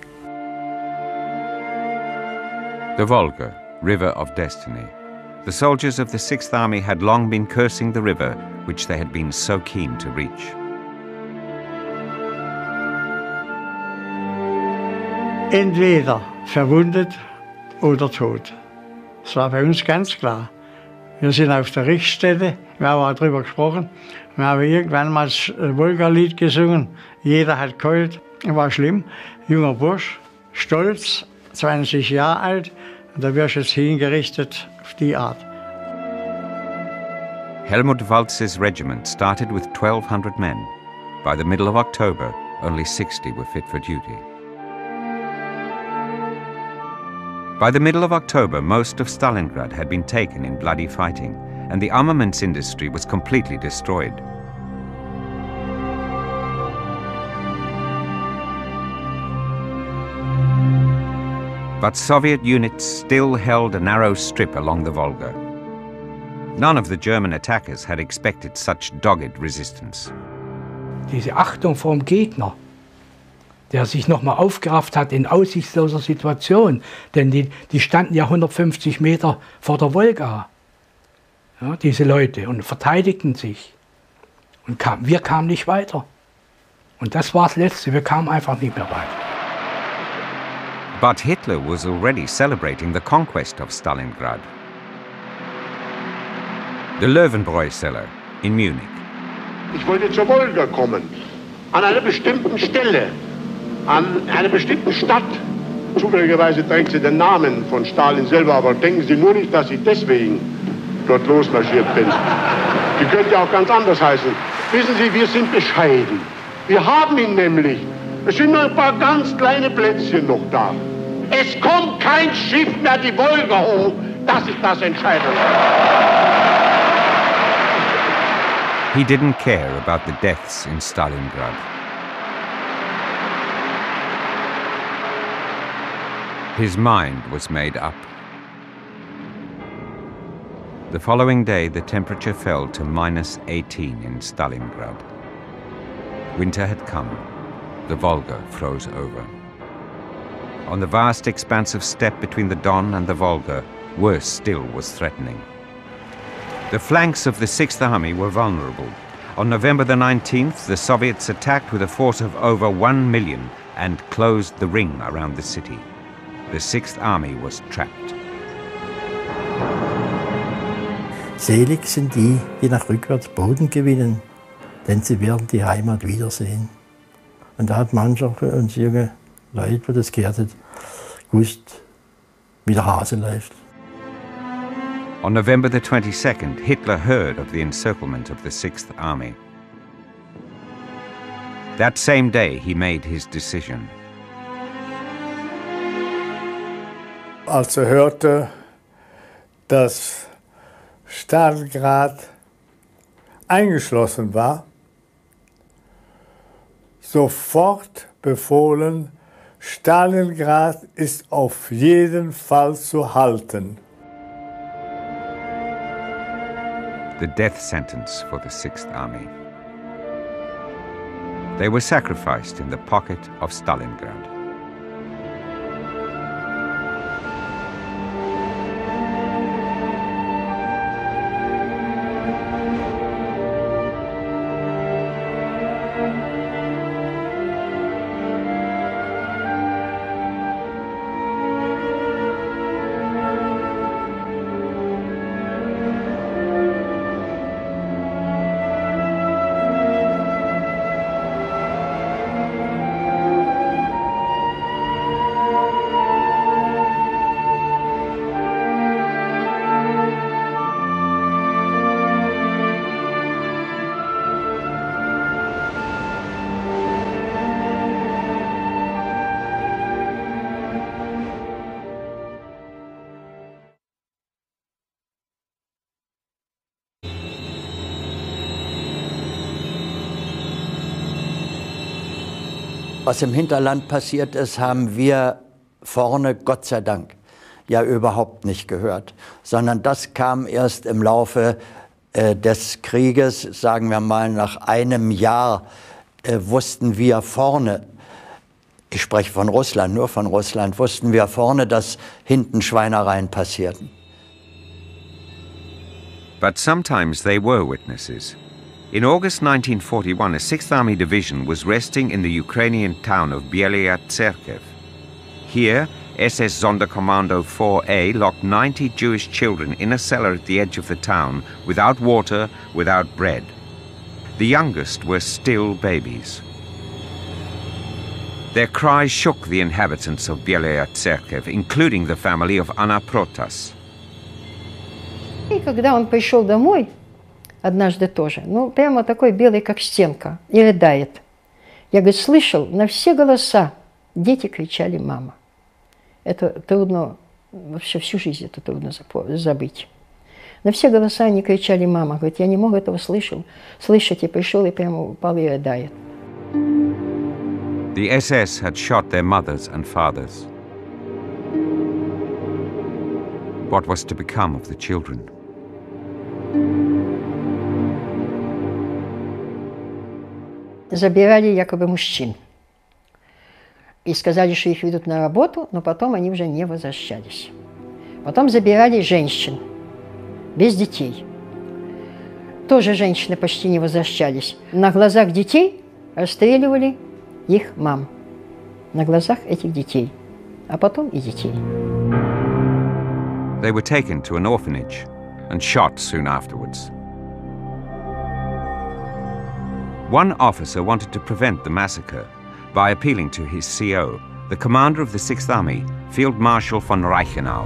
The Volga, River of Destiny. The soldiers of the 6th Army had long been cursing the river, which they had been so keen to reach. Entweder verwundet oder tot. Das war bei uns ganz klar. Wir sind auf der Richtstätte, wir haben auch darüber gesprochen. Wir haben irgendwann mal das Volga-Lied gesungen. Jeder hat geheult, war schlimm. Junger Bursch, stolz, 20 Jahre alt. Und da wirst du jetzt hingerichtet auf die Art. Helmut Walz's regiment started with 1,200 men. By the middle of October, only 60 were fit for duty. By the middle of October, most of Stalingrad had been taken in bloody fighting, and the armaments industry was completely destroyed. But Soviet units still held a narrow strip along the Volga. None of the German attackers had expected such dogged resistance. Diese Achtung vor dem Gegner, der sich nochmal aufgerafft hat in aussichtsloser Situation. Denn die standen ja 150 Meter vor der Wolga, ja, diese Leute, und verteidigten sich. Und wir kamen nicht weiter. Und das war das Letzte, wir kamen einfach nicht mehr weiter. But Hitler was already celebrating the conquest of Stalingrad. The Löwenbräu Cellar in Munich. Ich wollte zur Wolga kommen, an einer bestimmten Stelle. An einer bestimmten Stadt. Zufälligerweise trägt sie den Namen von Stalin selber, aber denken Sie nur nicht, dass ich deswegen dort losmarschiert bin. Die könnte auch ganz anders heißen. Wissen Sie, wir sind bescheiden. Wir haben ihn nämlich. Es sind nur ein paar ganz kleine Plätzchen noch da. Es kommt kein Schiff mehr die Wolga hoch. Das ist das Entscheidende. He didn't care about the deaths in Stalingrad. His mind was made up. The following day, the temperature fell to -18 in Stalingrad. Winter had come. The Volga froze over. On the vast expanse of steppe between the Don and the Volga, worse still was threatening. The flanks of the 6th Army were vulnerable. On November the 19th, the Soviets attacked with a force of over 1,000,000 and closed the ring around the city. The 6th Army was trapped. Selig sind die, die nach rückwärts Boden gewinnen, denn sie werden die Heimat wiedersehen. Und da hat mancher von uns junge Leute, die das gehört hat, gewusst, wie der Hase läuft. On November the 22nd, Hitler heard of the encirclement of the 6th Army. That same day, he made his decision. Als er hörte, dass Stalingrad eingeschlossen war, sofort befohlen, Stalingrad ist auf jeden Fall zu halten. The death sentence for the Sixth Army. They were sacrificed in the pocket of Stalingrad. Was im Hinterland passiert ist, haben wir vorne, Gott sei Dank, ja überhaupt nicht gehört. Sondern das kam erst im Laufe des Krieges, sagen wir mal nach einem Jahr, wussten wir vorne, ich spreche von Russland, nur von Russland, wussten wir vorne, dass hinten Schweinereien passierten. But sometimes they were witnesses. In August 1941, a 6th Army division was resting in the Ukrainian town of Bielya Tserkiev. Here, SS Sonderkommando 4A locked 90 Jewish children in a cellar at the edge of the town, without water, without bread. The youngest were still babies. Their cries shook the inhabitants of Bielya Tserkiev, including the family of Anna Protas. И когда он пришел домой, однажды тоже, ну, прямо такой белый, как стенка, и рыдает. Я, говорит, слышал, на все голоса дети кричали «мама». Это трудно, вообще всю жизнь это трудно забыть. На все голоса они кричали «мама». Говорит, я не мог этого слышать, и пришел, и прямо упал, и рыдает. The SS had shot their mothers and fathers. What was to become of the children? Забирали якобы мужчин и сказали, что их ведут на работу, но потом они уже не возвращались. Потом забирали женщин без детей. Тоже женщины почти не возвращались. На глазах детей расстреливали их мам. На глазах этих детей. А потом и детей. They were taken to an orphanage and shot soon afterwards. One officer wanted to prevent the massacre by appealing to his CO, the commander of the 6th Army, Field Marshal von Reichenau.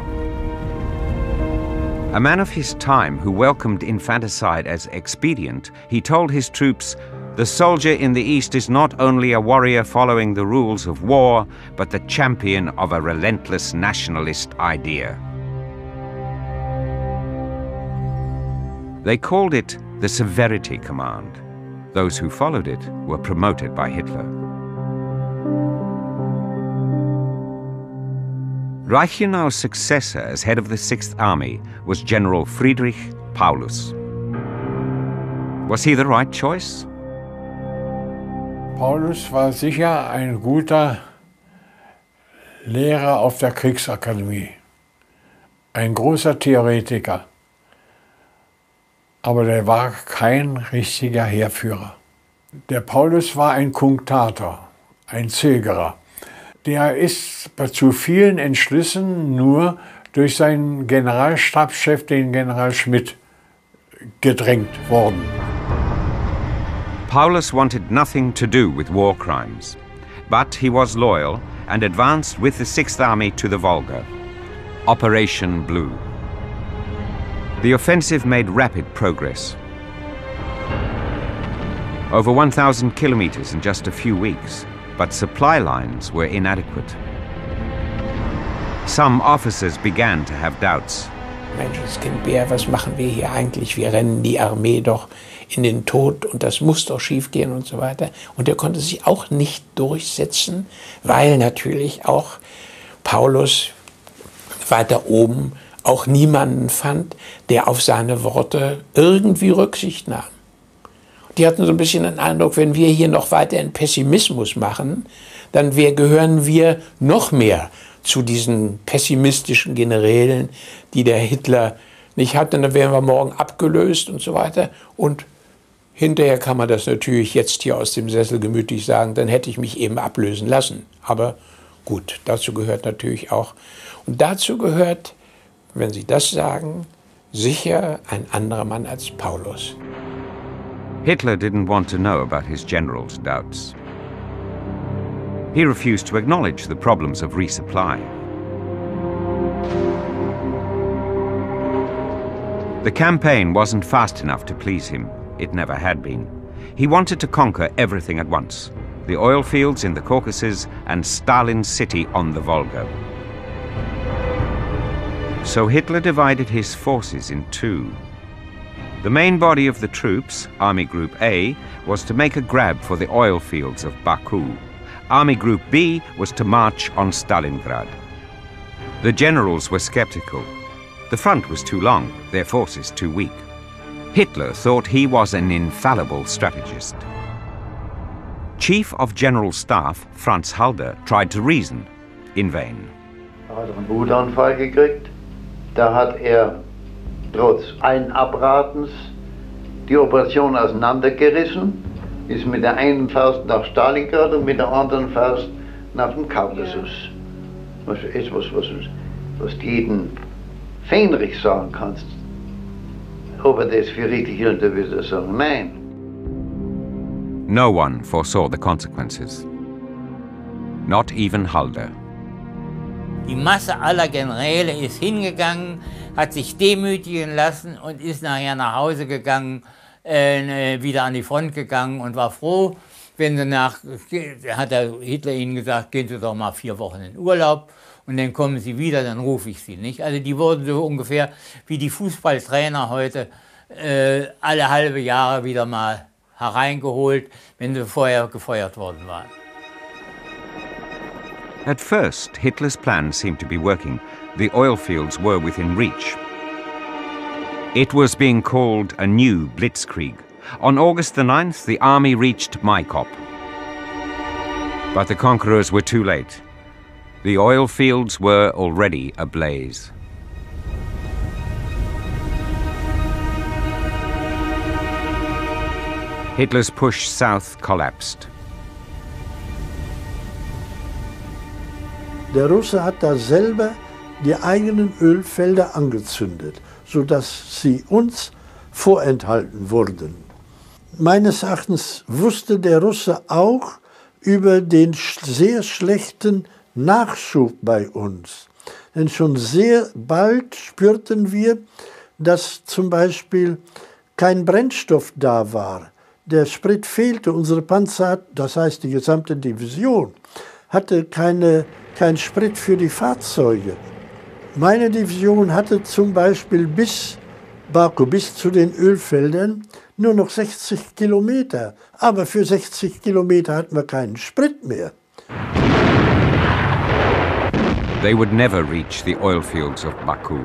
A man of his time who welcomed infanticide as expedient, he told his troops, "The soldier in the East is not only a warrior following the rules of war, but the champion of a relentless nationalist idea." They called it the Severity Command. Those who followed it were promoted by Hitler. Reichenau's successor as head of the 6th Army was General Friedrich Paulus. Was he the right choice? Paulus war sicher ein guter Lehrer auf der Kriegsakademie, ein großer Theoretiker. Aber der war kein richtiger Heerführer. Der Paulus war ein Kunktator, ein Zögerer. Der ist bei zu vielen Entschlüssen nur durch seinen Generalstabschef, den General Schmidt, gedrängt worden. Paulus wanted nothing to do with war crimes, but he was loyal and advanced with the 6th Army to the Volga. Operation Blue. The offensive made rapid progress. Over 1,000 kilometers in just a few weeks, but supply lines were inadequate. Some officers began to have doubts. Menschenskind, Bär, was machen wir hier eigentlich? Wir rennen die Armee doch in den Tod und das muss doch schief gehen und so weiter. Und er konnte sich auch nicht durchsetzen, weil natürlich auch Paulus weiter oben auch niemanden fand, der auf seine Worte irgendwie Rücksicht nahm. Die hatten so ein bisschen den Eindruck, wenn wir hier noch weiter in Pessimismus machen, dann gehören wir noch mehr zu diesen pessimistischen Generälen, die der Hitler nicht hatte. Dann wären wir morgen abgelöst und so weiter. Und hinterher kann man das natürlich jetzt hier aus dem Sessel gemütlich sagen, dann hätte ich mich eben ablösen lassen. Aber gut, dazu gehört natürlich auch, und dazu gehört, wenn Sie das sagen, sicher ein anderer Mann als Paulus. Hitler didn't want to know about his general's doubts. He refused to acknowledge the problems of resupply. The campaign wasn't fast enough to please him. It never had been. He wanted to conquer everything at once: the oil fields in the Caucasus and Stalin's city on the Volga. So Hitler divided his forces in two. The main body of the troops, Army Group A, was to make a grab for the oil fields of Baku. Army Group B was to march on Stalingrad. The generals were skeptical. The front was too long, their forces too weak. Hitler thought he was an infallible strategist. Chief of General Staff Franz Halder tried to reason, in vain. Er hat einen Wutanfall gekriegt, da hat er trotz allen Abratens die Operation auseinandergerissen, ist mit der einen Faust nach Stalingrad und mit der anderen Faust nach dem Kaukasus. Das ist etwas, was du jeden Fähnrich sagen kannst. Ob das für richtig hielt, der würde sagen, nein. No one foresaw the consequences. Not even Halder. Die Masse aller Generäle ist hingegangen, hat sich demütigen lassen und ist nachher nach Hause gegangen, wieder an die Front gegangen und war froh, wenn sie hat Hitler ihnen gesagt, gehen Sie doch mal 4 Wochen in Urlaub und dann kommen Sie wieder, dann rufe ich Sie nicht. Also die wurden so ungefähr wie die Fußballtrainer heute alle halbe Jahre wieder mal hereingeholt, wenn sie vorher gefeuert worden waren. At first, Hitler's plan seemed to be working. The oil fields were within reach. It was being called a new blitzkrieg. On August the 9th, the army reached Maikop. But the conquerors were too late. The oil fields were already ablaze. Hitler's push south collapsed. Der Russe hat da selber die eigenen Ölfelder angezündet, sodass sie uns vorenthalten wurden. Meines Erachtens wusste der Russe auch über den sehr schlechten Nachschub bei uns. Denn schon sehr bald spürten wir, dass zum Beispiel kein Brennstoff da war. Der Sprit fehlte, unsere Panzer, das heißt die gesamte Division, hatte kein Sprit für die Fahrzeuge. Meine Division hatte zum Beispiel bis Baku, bis zu den Ölfeldern, nur noch 60 Kilometer. Aber für 60 Kilometer hatten wir keinen Sprit mehr. They would never reach the oil fields of Baku.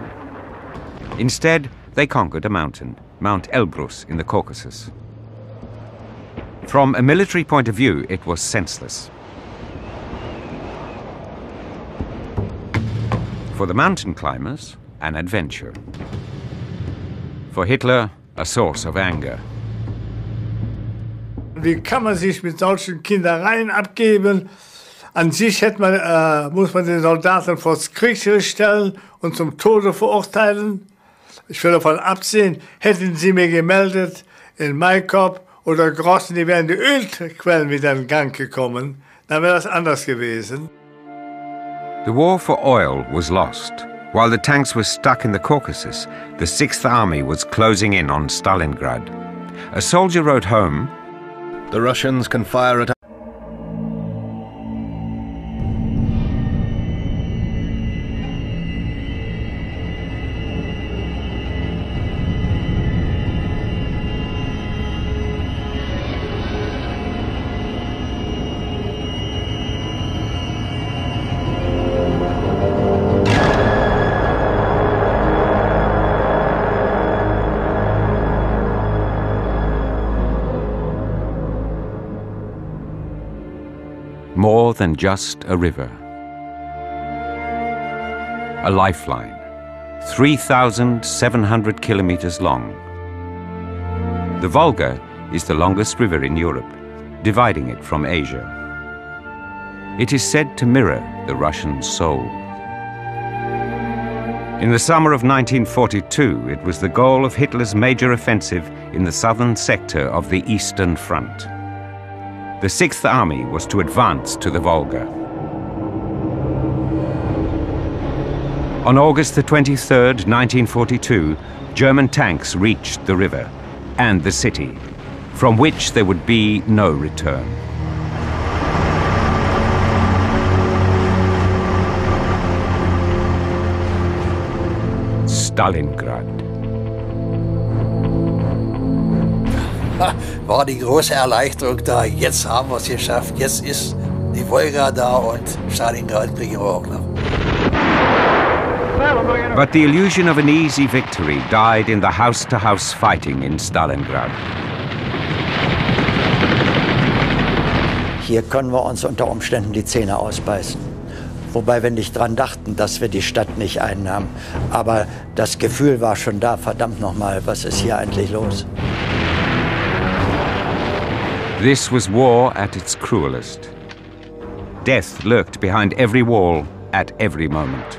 Instead, they conquered a mountain, Mount Elbrus in the Caucasus. From a military point of view, it was senseless. For the mountain climbers, an adventure. For Hitler, a source of anger. Wie kann man sich mit solchen Kindereien abgeben? An sich muss man den Soldaten vor das Kriegsgericht stellen und zum Tode verurteilen. Ich will davon absehen, hätten sie mir gemeldet, in Maikop oder Grossen, die wären die Ölquellen wieder in Gang gekommen, dann wäre das anders gewesen. The war for oil was lost. While the tanks were stuck in the Caucasus, the 6th Army was closing in on Stalingrad. A soldier wrote home, "The Russians can fire at us." more than just a river. A lifeline, 3,700 kilometers long. The Volga is the longest river in Europe, dividing it from Asia. It is said to mirror the Russian soul. In the summer of 1942, it was the goal of Hitler's major offensive in the southern sector of the Eastern Front. The 6th Army was to advance to the Volga. On August the 23rd, 1942, German tanks reached the river and the city, from which there would be no return. Stalingrad. War die große Erleichterung da, jetzt haben wir es geschafft, jetzt ist die Volga da und Stalingrad kriegen wir auch noch. But the illusion of an easy victory died in the house-to-house fighting in Stalingrad. Hier können wir uns unter Umständen die Zähne ausbeißen. Wobei wir nicht dran dachten, dass wir die Stadt nicht einnahmen. Aber das Gefühl war schon da, verdammt nochmal, was ist hier eigentlich los? This was war at its cruelest. Death lurked behind every wall at every moment.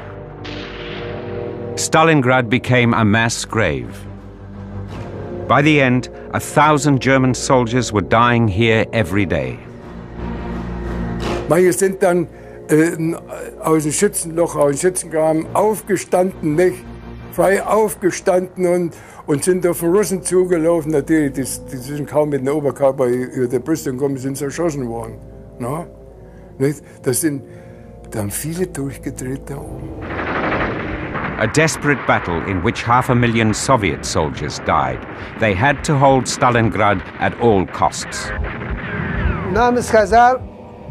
Stalingrad became a mass grave. By the end, 1,000 German soldiers were dying here every day. Manche sind dann aus dem Schützenloch, aus dem Schützengraben aufgestanden, nicht? Frei aufgestanden und sind auf den Russen zugelaufen. Natürlich, die sind kaum mit dem Oberkörper über der Brüstung gekommen, sind erschossen worden. No? Nicht? Da haben viele durchgedreht da oben. A desperate battle in which 500,000 Soviet soldiers died. They had to hold Stalingrad at all costs. Нам сказал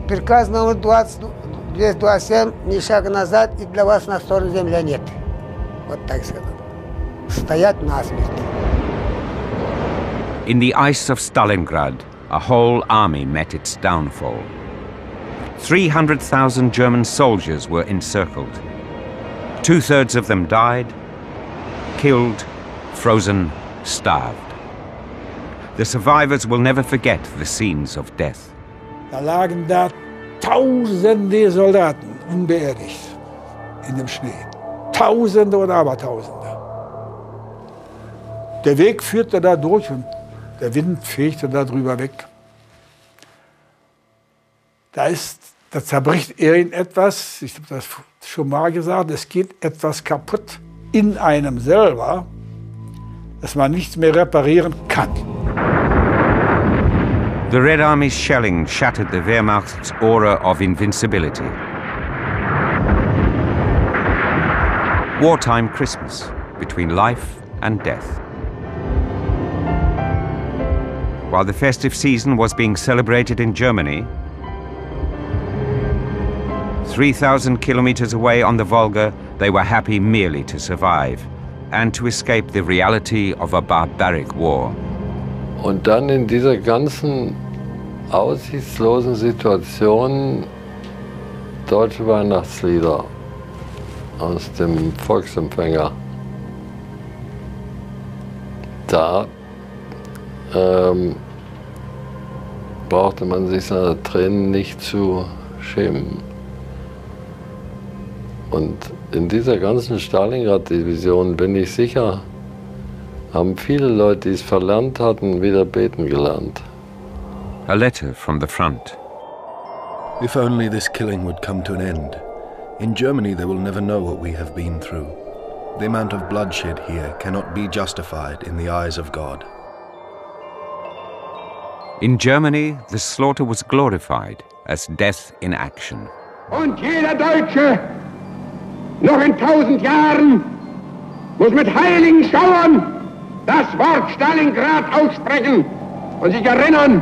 приказ номер 227, ни шага назад, и для вас на сторону земля нет. Вот так сказал. Стоять насмерть. In the ice of Stalingrad, a whole army met its downfall. 300,000 German soldiers were encircled. Two-thirds of them died, killed, frozen, starved. The survivors will never forget the scenes of death. Da lagen da tausende Soldaten unbeerdigt in dem Schnee. Tausende und Abertausende. Der Weg führte da durch und der Wind fegte da drüber weg. Da zerbricht irgendetwas, ich habe das schon mal gesagt, es geht etwas kaputt in einem selber, dass man nichts mehr reparieren kann. The Red Army's shelling shattered the Wehrmacht's aura of invincibility. Wartime Christmas, between life and death. While the festive season was being celebrated in Germany, 3,000 kilometers away on the Volga, they were happy merely to survive and to escape the reality of a barbaric war. Und dann in dieser ganzen aussichtslosen Situation deutsche Weihnachtslieder aus dem Volksempfänger. Da brauchte man sich seiner Tränen nicht zu schämen. Und in dieser ganzen Stalingrad-Division, bin ich sicher, haben viele Leute, die es verlernt hatten, wieder beten gelernt. A letter from the front. If only this killing would come to an end. In Germany they will never know what we have been through. The amount of bloodshed here cannot be justified in the eyes of God. In Germany, the slaughter was glorified as death in action. Und jeder Deutsche noch in 1000 Jahren muss mit heiligen Schauern das Wort Stalingrad aussprechen und sich erinnern,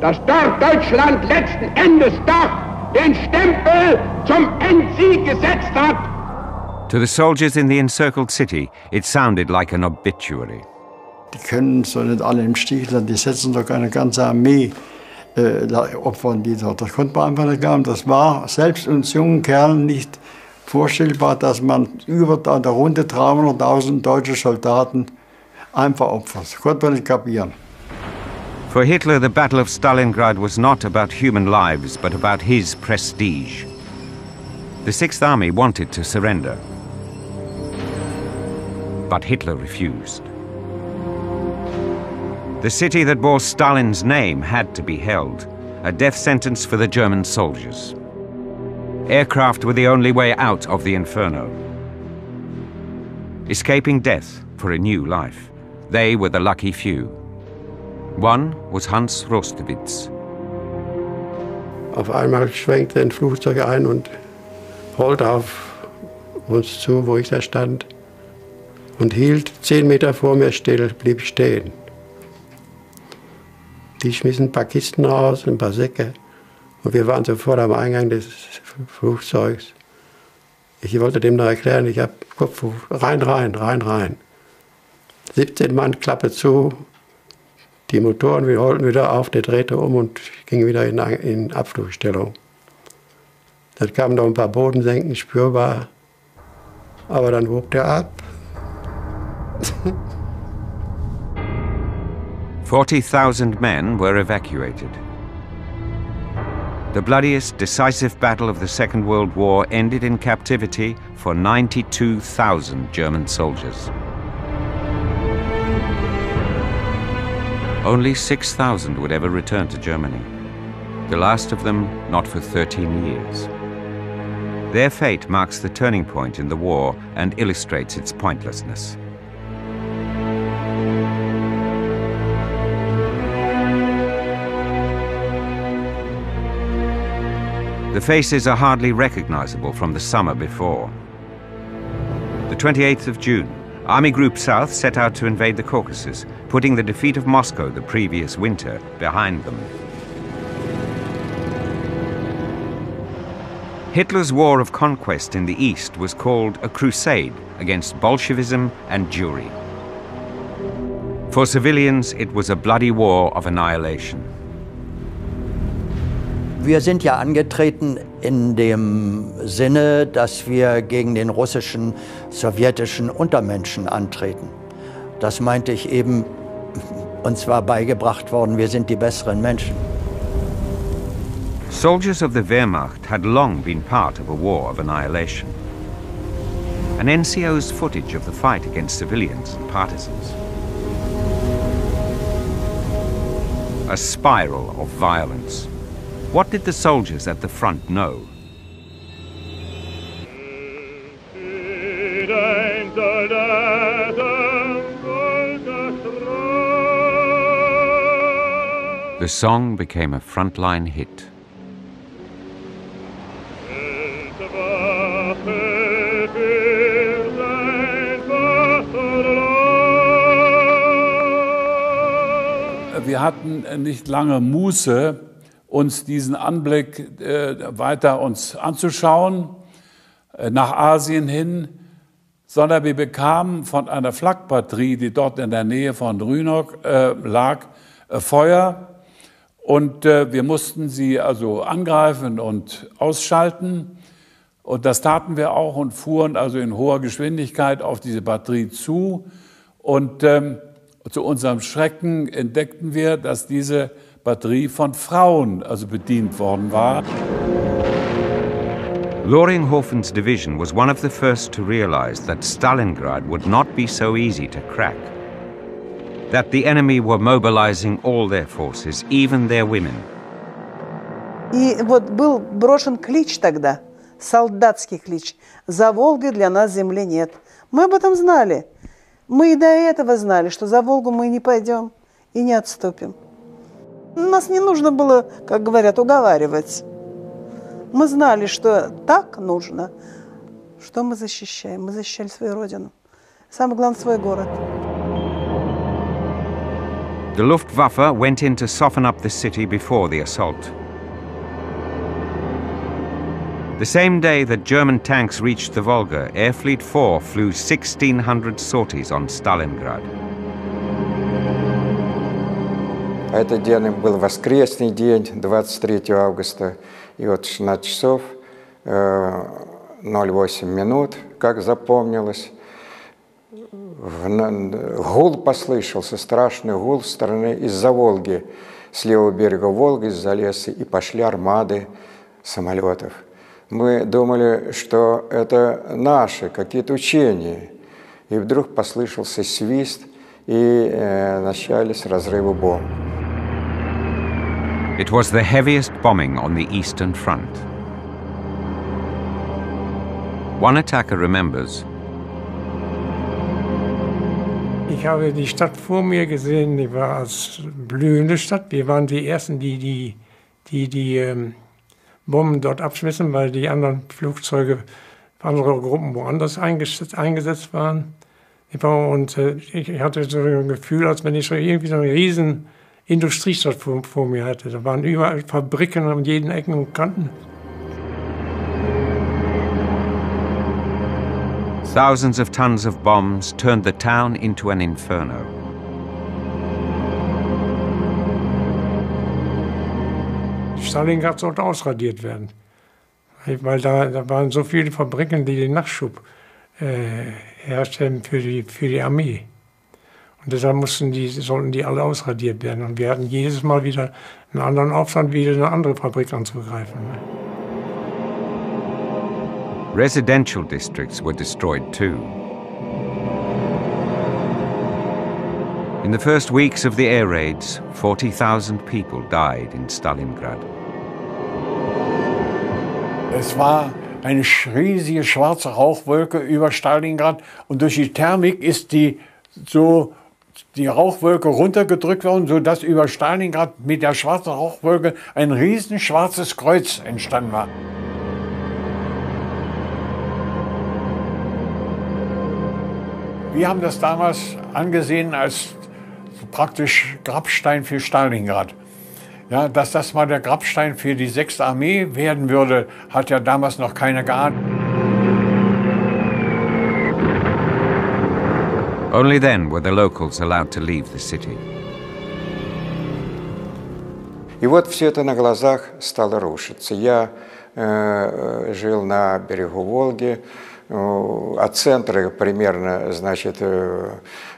dass dort Deutschland letzten Endes doch den Stempel zum Endsieg gesetzt hat. To the soldiers in the encircled city, it sounded like an obituary. Die können uns doch nicht alle im Stich lassen, die setzen doch eine ganze Armee Opfern dieser. Das konnte man einfach nicht glauben. Das war selbst uns jungen Kerlen nicht vorstellbar, dass man über der Runde 300.000 deutsche Soldaten einfach opfert. Das konnte man nicht kapieren. For Hitler, the Battle of Stalingrad was not about human lives, but about his prestige. The Sixth Army wanted to surrender, but Hitler refused. The city that bore Stalin's name had to be held, a death sentence for the German soldiers. Aircraft were the only way out of the inferno. Escaping death for a new life, they were the lucky few. One was Hans Rostowitz. Auf einmal schwenkte ein Flugzeug ein und rollte auf uns zu, wo ich da stand, und hielt 10 Meter vor mir still, blieb stehen. Die schmissen ein paar Kisten raus, ein paar Säcke, und wir waren sofort am Eingang des Flugzeugs. Ich wollte dem noch erklären, ich habe Kopf rein, rein, rein, rein. 17 Mann, Klappe zu. Die Motoren, wir holten wieder auf, der drehte um und ging wieder in Abflugstellung. Dann kamen noch ein paar Bodensenken, spürbar. Aber dann hob der ab. 40,000 men were evacuated. The bloodiest, decisive battle of the Second World War ended in captivity for 92,000 German soldiers. Only 6,000 would ever return to Germany, the last of them not for 13 years. Their fate marks the turning point in the war and illustrates its pointlessness. The faces are hardly recognizable from the summer before. The 28th of June, Army Group South set out to invade the Caucasus, putting the defeat of Moscow the previous winter behind them. Hitler's war of conquest in the East was called a crusade against Bolshevism and Jewry. For civilians, it was a bloody war of annihilation. Wir sind ja angetreten in dem Sinne, dass wir gegen den russischen, sowjetischen Untermenschen antreten. Das meinte ich eben, uns war beigebracht worden, wir sind die besseren Menschen. Soldiers of the Wehrmacht had long been part of a war of annihilation. And NCO's footage of the fight against civilians and partisans. A spiral of violence. What did the soldiers at the front know? The song became a frontline hit. Wir hatten nicht lange Muße, uns diesen Anblick weiter uns anzuschauen, nach Asien hin, sondern wir bekamen von einer Flakbatterie, die dort in der Nähe von Rhynok lag, Feuer, und wir mussten sie also angreifen und ausschalten, und das taten wir auch und fuhren also in hoher Geschwindigkeit auf diese Batterie zu, und zu unserem Schrecken entdeckten wir, dass diese Batterie von Frauen also bedient worden war. Loringhoven's division was one of the first to realize that Stalingrad would not be so easy to crack, that the enemy were mobilizing all their forces, even their women. И вот был брошен клич тогда, солдатский клич: «За Волгой для нас земли нет». Мы об этом знали. Мы и до этого знали, что за Волгу мы не пойдем и не отступим. Нас не нужно было, как говорят, уговаривать. Мы знали, что так нужно. Что мы защищаем? Мы защищали свою родину. Самое главное, свой город. The Luftwaffe went in to soften up the city before the assault. The same day that German tanks reached the Volga, Air Fleet 4 flew 1,600 sorties on Stalingrad. А этот день был воскресный день, 23 августа. И вот 16 часов 08 минут, как запомнилось, гул послышался, страшный гул со стороны из-за Волги, с левого берега Волги, из-за леса, и пошли армады самолетов. Мы думали, что это наши какие-то учения, и вдруг послышался свист, и начались разрывы бомб. It was the heaviest bombing on the Eastern Front. One attacker remembers. Ich habe die Stadt vor mir gesehen, die war als blühende Stadt. Wir waren die Ersten, die Bomben dort abschmissen, weil die anderen Flugzeuge, andere Gruppen woanders eingesetzt waren. Und ich hatte so ein Gefühl, als wenn ich so irgendwie so eine riesen Industriestadt vor mir hatte. Da waren überall Fabriken an jeden Ecken und Kanten. Thousands of tons of bombs turned the town into an inferno. Stalingrad sollte ausradiert werden, weil da waren so viele Fabriken, die den Nachschub herstellen für die Armee. Und deshalb sollten die alle ausradiert werden. Und wir hatten jedes Mal wieder einen anderen Aufstand, wieder eine andere Fabrik anzugreifen. Residential districts were destroyed too. In the first weeks of the air raids, 40,000 people died in Stalingrad. Es war eine riesige schwarze Rauchwolke über Stalingrad, und durch die Thermik ist die Rauchwolke runtergedrückt worden, sodass über Stalingrad mit der schwarzen Rauchwolke ein riesen schwarzes Kreuz entstanden war. Wir haben das damals angesehen als praktisch Grabstein für Stalingrad. Ja, dass das mal der Grabstein für die 6. Armee werden würde, hat ja damals noch keiner geahnt. Only then were the locals allowed to leave the city. И вот все это на глазах стало рушиться. Я жил на берегу Волги. От центра примерно, значит,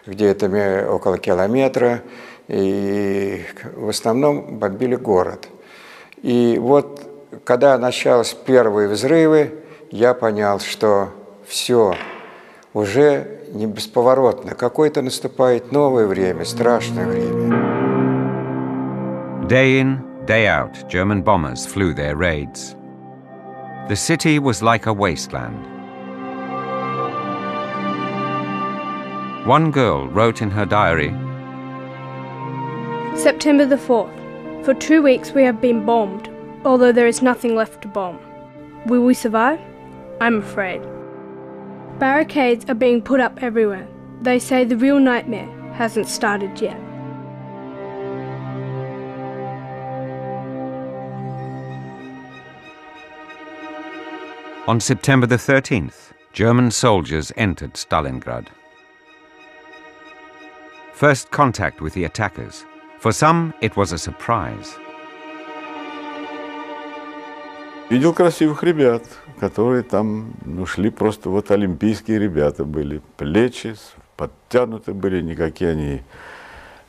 где-то около километра, и в основном бомбили город. И вот, когда начались первые взрывы, я понял, что все уже не бесповоротно. Какое-то наступает новое время, страшное время. Day in, day out, German bombers flew their raids. The city was like a wasteland. One girl wrote in her diary, September the 4th. For 2 weeks we have been bombed, although there is nothing left to bomb. Will we survive? I'm afraid. Barricades are being put up everywhere. They say the real nightmare hasn't started yet. On September the 13th, German soldiers entered Stalingrad. First contact with the attackers. For some, it was a surprise. Видел красивых ребят, которые там, шли просто, вот олимпийские ребята были. Плечи подтянуты были, никакие они,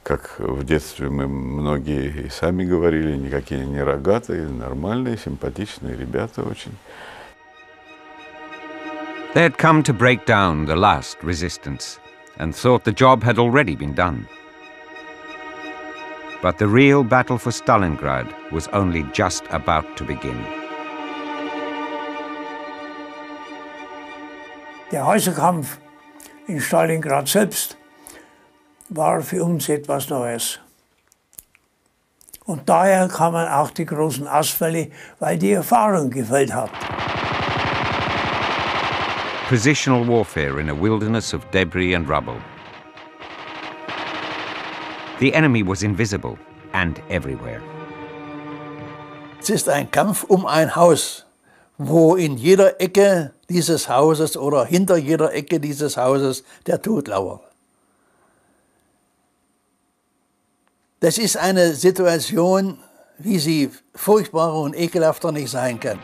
как в детстве мы многие и сами говорили, никакие не рогатые, нормальные, симпатичные ребята очень. They had come to break down the last resistance and thought the job had already been done. But the real battle for Stalingrad was only just about to begin. Der Häuserkampf in Stalingrad selbst war für uns etwas Neues. Und daher kamen auch die großen Ausfälle, weil die Erfahrung gefehlt hat. Positional warfare in a wilderness of debris and rubble. The enemy was invisible and everywhere. Es ist ein Kampf ein Haus, wo in jeder Ecke dieses Hauses oder hinter jeder Ecke dieses Hauses der Tod lauert. Das ist eine Situation, wie sie furchtbarer und ekelhafter nicht sein kann.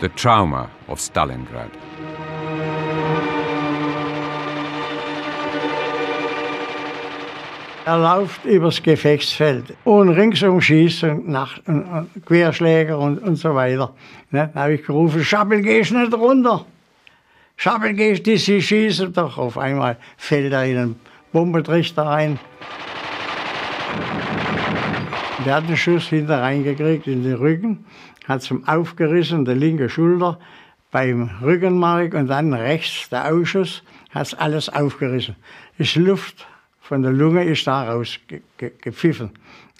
The trauma of Stalingrad. Er läuft übers Gefechtsfeld und ringsum schießt und Querschläger und so weiter. Ne? Da habe ich gerufen, Schappel, gehst nicht runter. Schappel, gehst nicht, sie schießen doch. Auf einmal fällt er in einen Bombentrichter rein. Der hat einen Schuss hinter reingekriegt in den Rücken, hat es ihm aufgerissen, die linke Schulter beim Rückenmark und dann rechts der Ausschuss, hat es alles aufgerissen. Ist Luft von der Lunge ist da rausgepfiffen.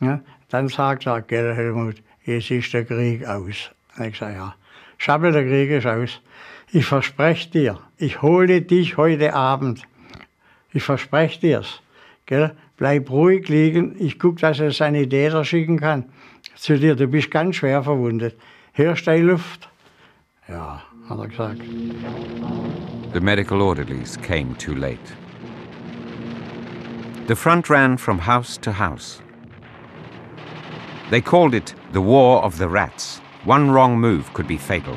Ja? Dann sagt er, gell Helmut, jetzt ist der Krieg aus. Und ich sage, ja, Schappel, der Krieg ist aus. Ich verspreche dir, ich hole dich heute Abend. Ich verspreche dir's. Gell? Bleib ruhig liegen, ich gucke, dass er seine Täter schicken kann zu dir. Du bist ganz schwer verwundet. Hörst du die Luft? Ja, hat er gesagt. The medical orderlies came too late. The front ran from house to house. They called it the War of the Rats. One wrong move could be fatal.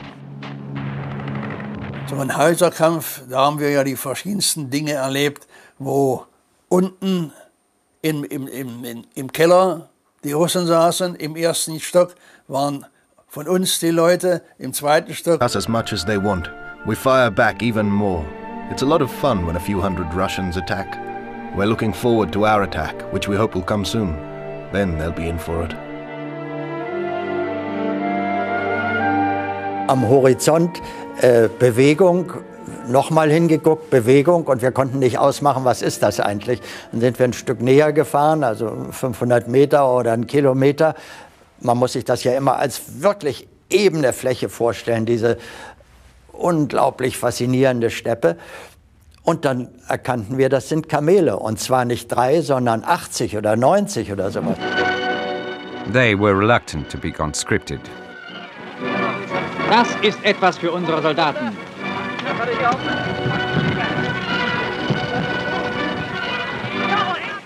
So ein Häuserkampf, da haben wir ja die verschiedensten Dinge erlebt, wo unten im Keller die Russen saßen, im ersten Stock waren von uns die Leute, im zweiten Stock. Us as much as they want. We fire back even more. It's a lot of fun when a few hundred Russians attack. We're looking forward to our attack, which we hope will come soon. Then they'll be in for it. Am Horizont Bewegung, nochmal hingeguckt, Bewegung, und wir konnten nicht ausmachen, was ist das eigentlich. Dann sind wir ein Stück näher gefahren, also 500 Meter oder einen Kilometer. Man muss sich das ja immer als wirklich ebene Fläche vorstellen, diese unglaublich faszinierende Steppe. Und dann erkannten wir, das sind Kamele. Und zwar nicht 3, sondern 80 oder 90 oder sowas. They were reluctant to be conscripted. Das ist etwas für unsere Soldaten.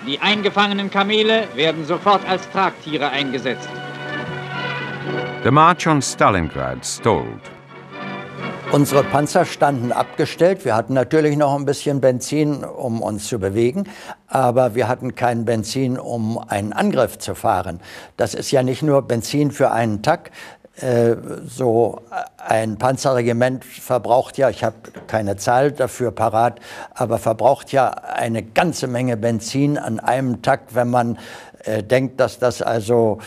Die eingefangenen Kamele werden sofort als Tragtiere eingesetzt. The march on Stalingrad stalled. Unsere Panzer standen abgestellt. Wir hatten natürlich noch ein bisschen Benzin, um uns zu bewegen. Aber wir hatten kein Benzin, um einen Angriff zu fahren. Das ist ja nicht nur Benzin für einen Tag. So ein Panzerregiment verbraucht ja, ich habe keine Zahl dafür parat, aber verbraucht ja eine ganze Menge Benzin an einem Tag, wenn man denkt, dass das also...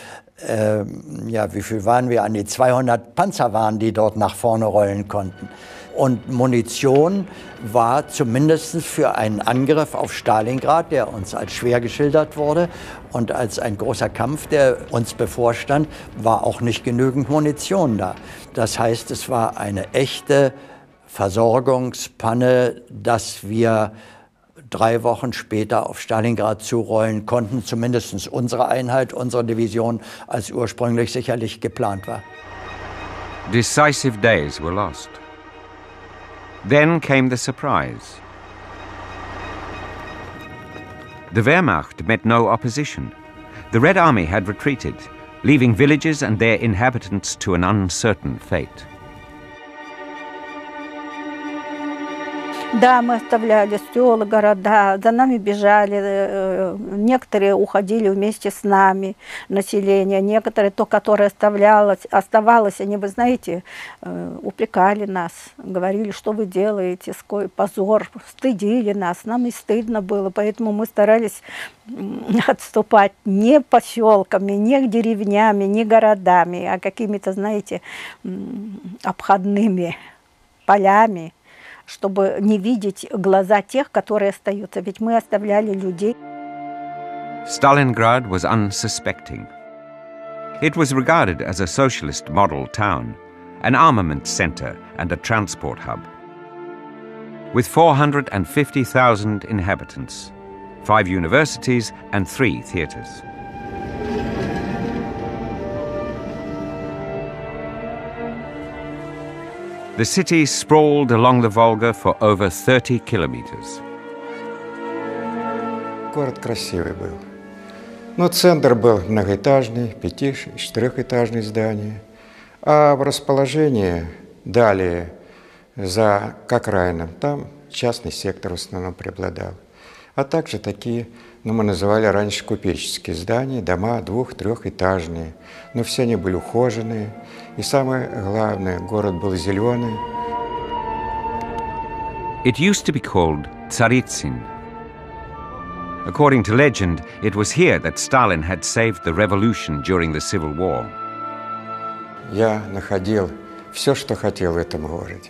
ja, wie viel waren wir? An die 200 Panzer waren, die dort nach vorne rollen konnten. Und Munition war zumindest für einen Angriff auf Stalingrad, der uns als schwer geschildert wurde und als ein großer Kampf, der uns bevorstand, war auch nicht genügend Munition da. Das heißt, es war eine echte Versorgungspanne, dass wir 3 Wochen später auf Stalingrad zurollen konnten, zumindest unsere Einheit, unsere Division, als ursprünglich sicherlich geplant war. Decisive days were lost. Then came the surprise. The Wehrmacht met no opposition. The Red Army had retreated, leaving villages and their inhabitants to an uncertain fate. Да, мы оставляли села, города, за нами бежали, некоторые уходили вместе с нами, население, некоторые, то, которое оставалось, они, вы знаете, упрекали нас, говорили, что вы делаете, позор, стыдили нас, нам и стыдно было, поэтому мы старались отступать не поселками, не деревнями, не городами, а какими-то, знаете, обходными полями. Чтобы не видеть глаза тех, которые остаются, ведь мы оставляли людей. Stalingrad was unsuspecting. It was regarded as a socialist model town, an armament center and a transport hub. With 450,000 inhabitants, 5 universities and 3 theaters. The city sprawled along the Volga for over 30 kilometers. Город красивый был. Но центр был многоэтажный, пяти-, четырехэтажные здания. А в расположении далее за окраином, там частный сектор в основном преобладал. А также такие, ну, мы называли раньше купеческие здания, дома двух-трехэтажные. Но все они были ухоженные. И самое главное, город был зеленый. It used to be called Tsaritsyn. According to legend, it was here that Stalin had saved the revolution during the Civil War. Я находил все, что хотел в этом городе.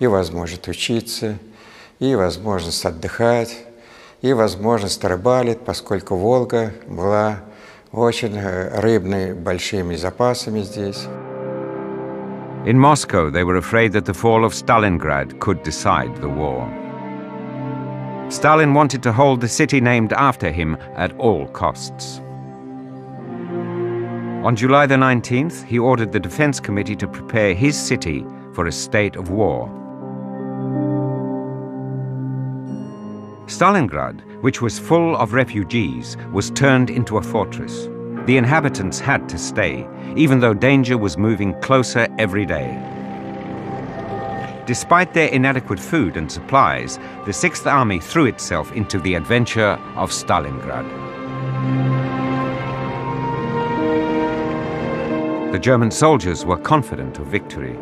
И возможность учиться, и возможность отдыхать, и возможность рыбалить, поскольку Волга была очень рыбной, большими запасами здесь. In Moscow, they were afraid that the fall of Stalingrad could decide the war. Stalin wanted to hold the city named after him at all costs. On July the 19th, he ordered the Defense Committee to prepare his city for a state of war. Stalingrad, which was full of refugees, was turned into a fortress. The inhabitants had to stay, even though danger was moving closer every day. Despite their inadequate food and supplies, the Sixth Army threw itself into the adventure of Stalingrad. The German soldiers were confident of victory.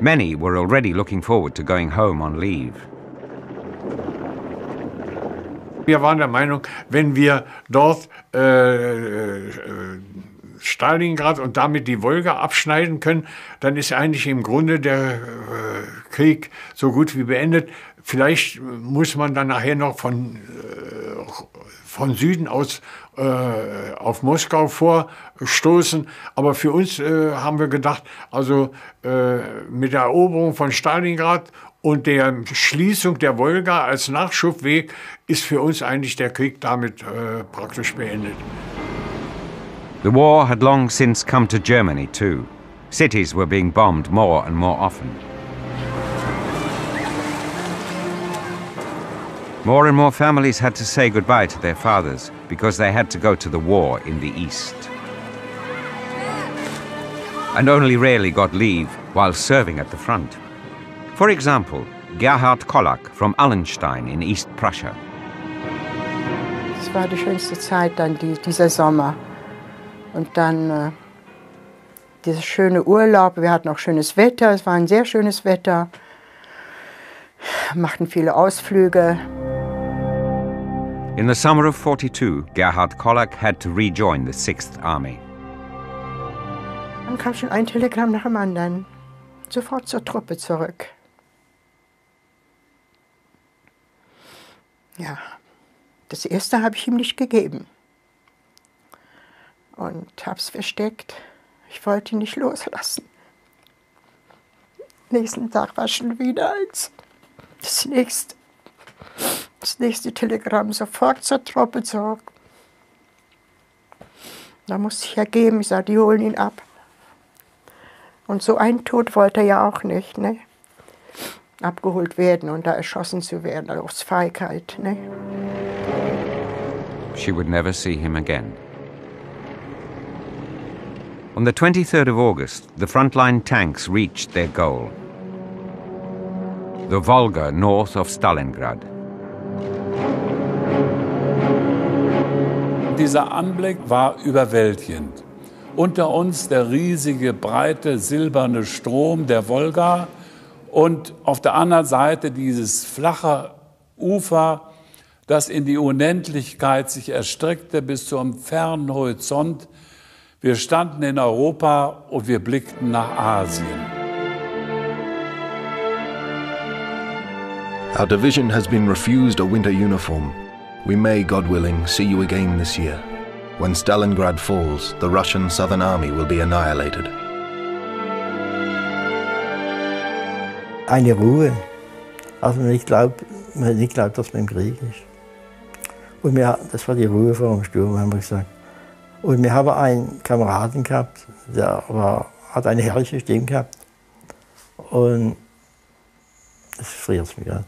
Many were already looking forward to going home on leave. Wir waren der Meinung, wenn wir dort Stalingrad und damit die Wolga abschneiden können, dann ist eigentlich im Grunde der Krieg so gut wie beendet. Vielleicht muss man dann nachher noch von Süden aus auf Moskau vorstoßen. Aber für uns haben wir gedacht, also mit der Eroberung von Stalingrad und der Schließung der Wolga als Nachschubweg ist für uns eigentlich der Krieg damit praktisch beendet. The war had long since come to Germany too. Cities were being bombed more and more often. More and more families had to say goodbye to their fathers because they had to go to the war in the east. And only rarely got leave while serving at the front. For example, Gerhard Kollack from Allenstein in East Prussia. Es war die schönste Zeit dann dieser Sommer. Und dann dieses schöne Urlaub, wir hatten auch schönes Wetter, es war ein sehr schönes Wetter, machten viele Ausflüge. In the summer of 42, Gerhard Kollack had to rejoin the Sixth Army. Dann kam schon ein Telegramm nach dem anderen, sofort zur Truppe zurück. Ja, das erste habe ich ihm nicht gegeben. Und hab's versteckt. Ich wollte ihn nicht loslassen. Nächsten Tag war schon wieder eins. Das nächste Telegramm sofort zur Truppe zurück. Da musste ich ergeben. Ich sagte, die holen ihn ab. Und so einen Tod wollte er ja auch nicht, ne? Abgeholt werden und da erschossen zu werden aus Feigheit, ne? She would never see him again. On the 23rd of August, the frontline tanks reached their goal, the Volga north of Stalingrad. Dieser Anblick war überwältigend. Unter uns der riesige, breite, silberne Strom der Volga und auf der anderen Seite dieses flache Ufer, das in die Unendlichkeit sich erstreckte bis zum fernen Horizont. Wir standen in Europa und wir blickten nach Asien. Our division has been refused a winter uniform. We may, God willing, see you again this year. When Stalingrad falls, the Russian Southern Army will be annihilated. Eine Ruhe, also man nicht glaubt, dass man im Krieg ist. Und das war die Ruhe vor dem Sturm, haben wir gesagt. Und wir haben einen Kameraden gehabt, der hat eine herrliche Stimme gehabt. Und das friert mich gerade.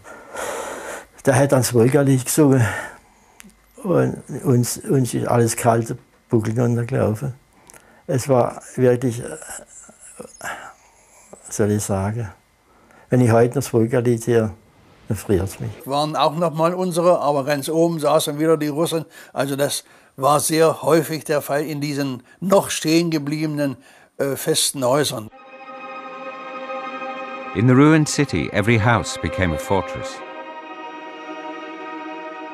Da hat dann das Volkslied gesungen und uns ist alles kalt, buckelt runtergelaufen. Es war wirklich, soll ich sagen, wenn ich heute noch das Volkslied höre, dann friert es mich. Waren auch noch mal unsere, aber ganz oben saßen wieder die Russen. Also das war sehr häufig der Fall in diesen noch stehen gebliebenen festen Häusern. In the ruined city, every house became a fortress.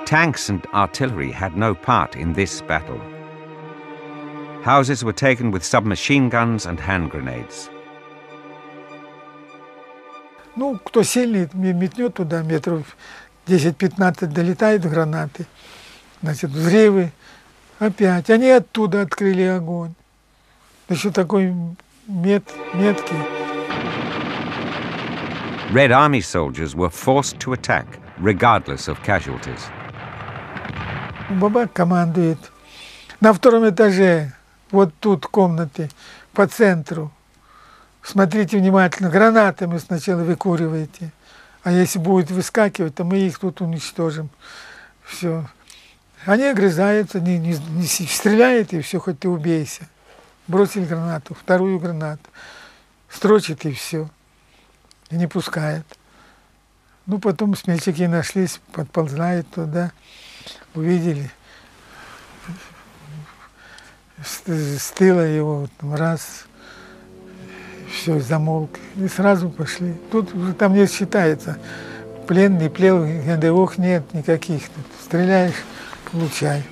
Tanks and artillery had no part in this battle. Houses were taken with submachine guns and hand grenades. Ну, кто сильный, метнет туда метров 10-15, долетают гранаты, значит, взрывы. Опять они оттуда открыли огонь. Еще такой меткий. Red Army soldiers were forced to attack, regardless of casualties. Бабак командует на втором этаже, вот тут в комнате, по центру. Смотрите внимательно, гранатами сначала выкуриваете, а если будет выскакивать, то мы их тут уничтожим. Все. Они огрызаются, не стреляют, и все, хоть ты убейся. Бросили гранату, вторую гранату, строчит и все, и не пускает. Ну, потом смельчаки нашлись, подползают туда, увидели. С тыла его там, раз, все, замолк. И сразу пошли. Тут уже там не считается. Пленный, ГДОХ нет никаких. Тут стреляешь, получай.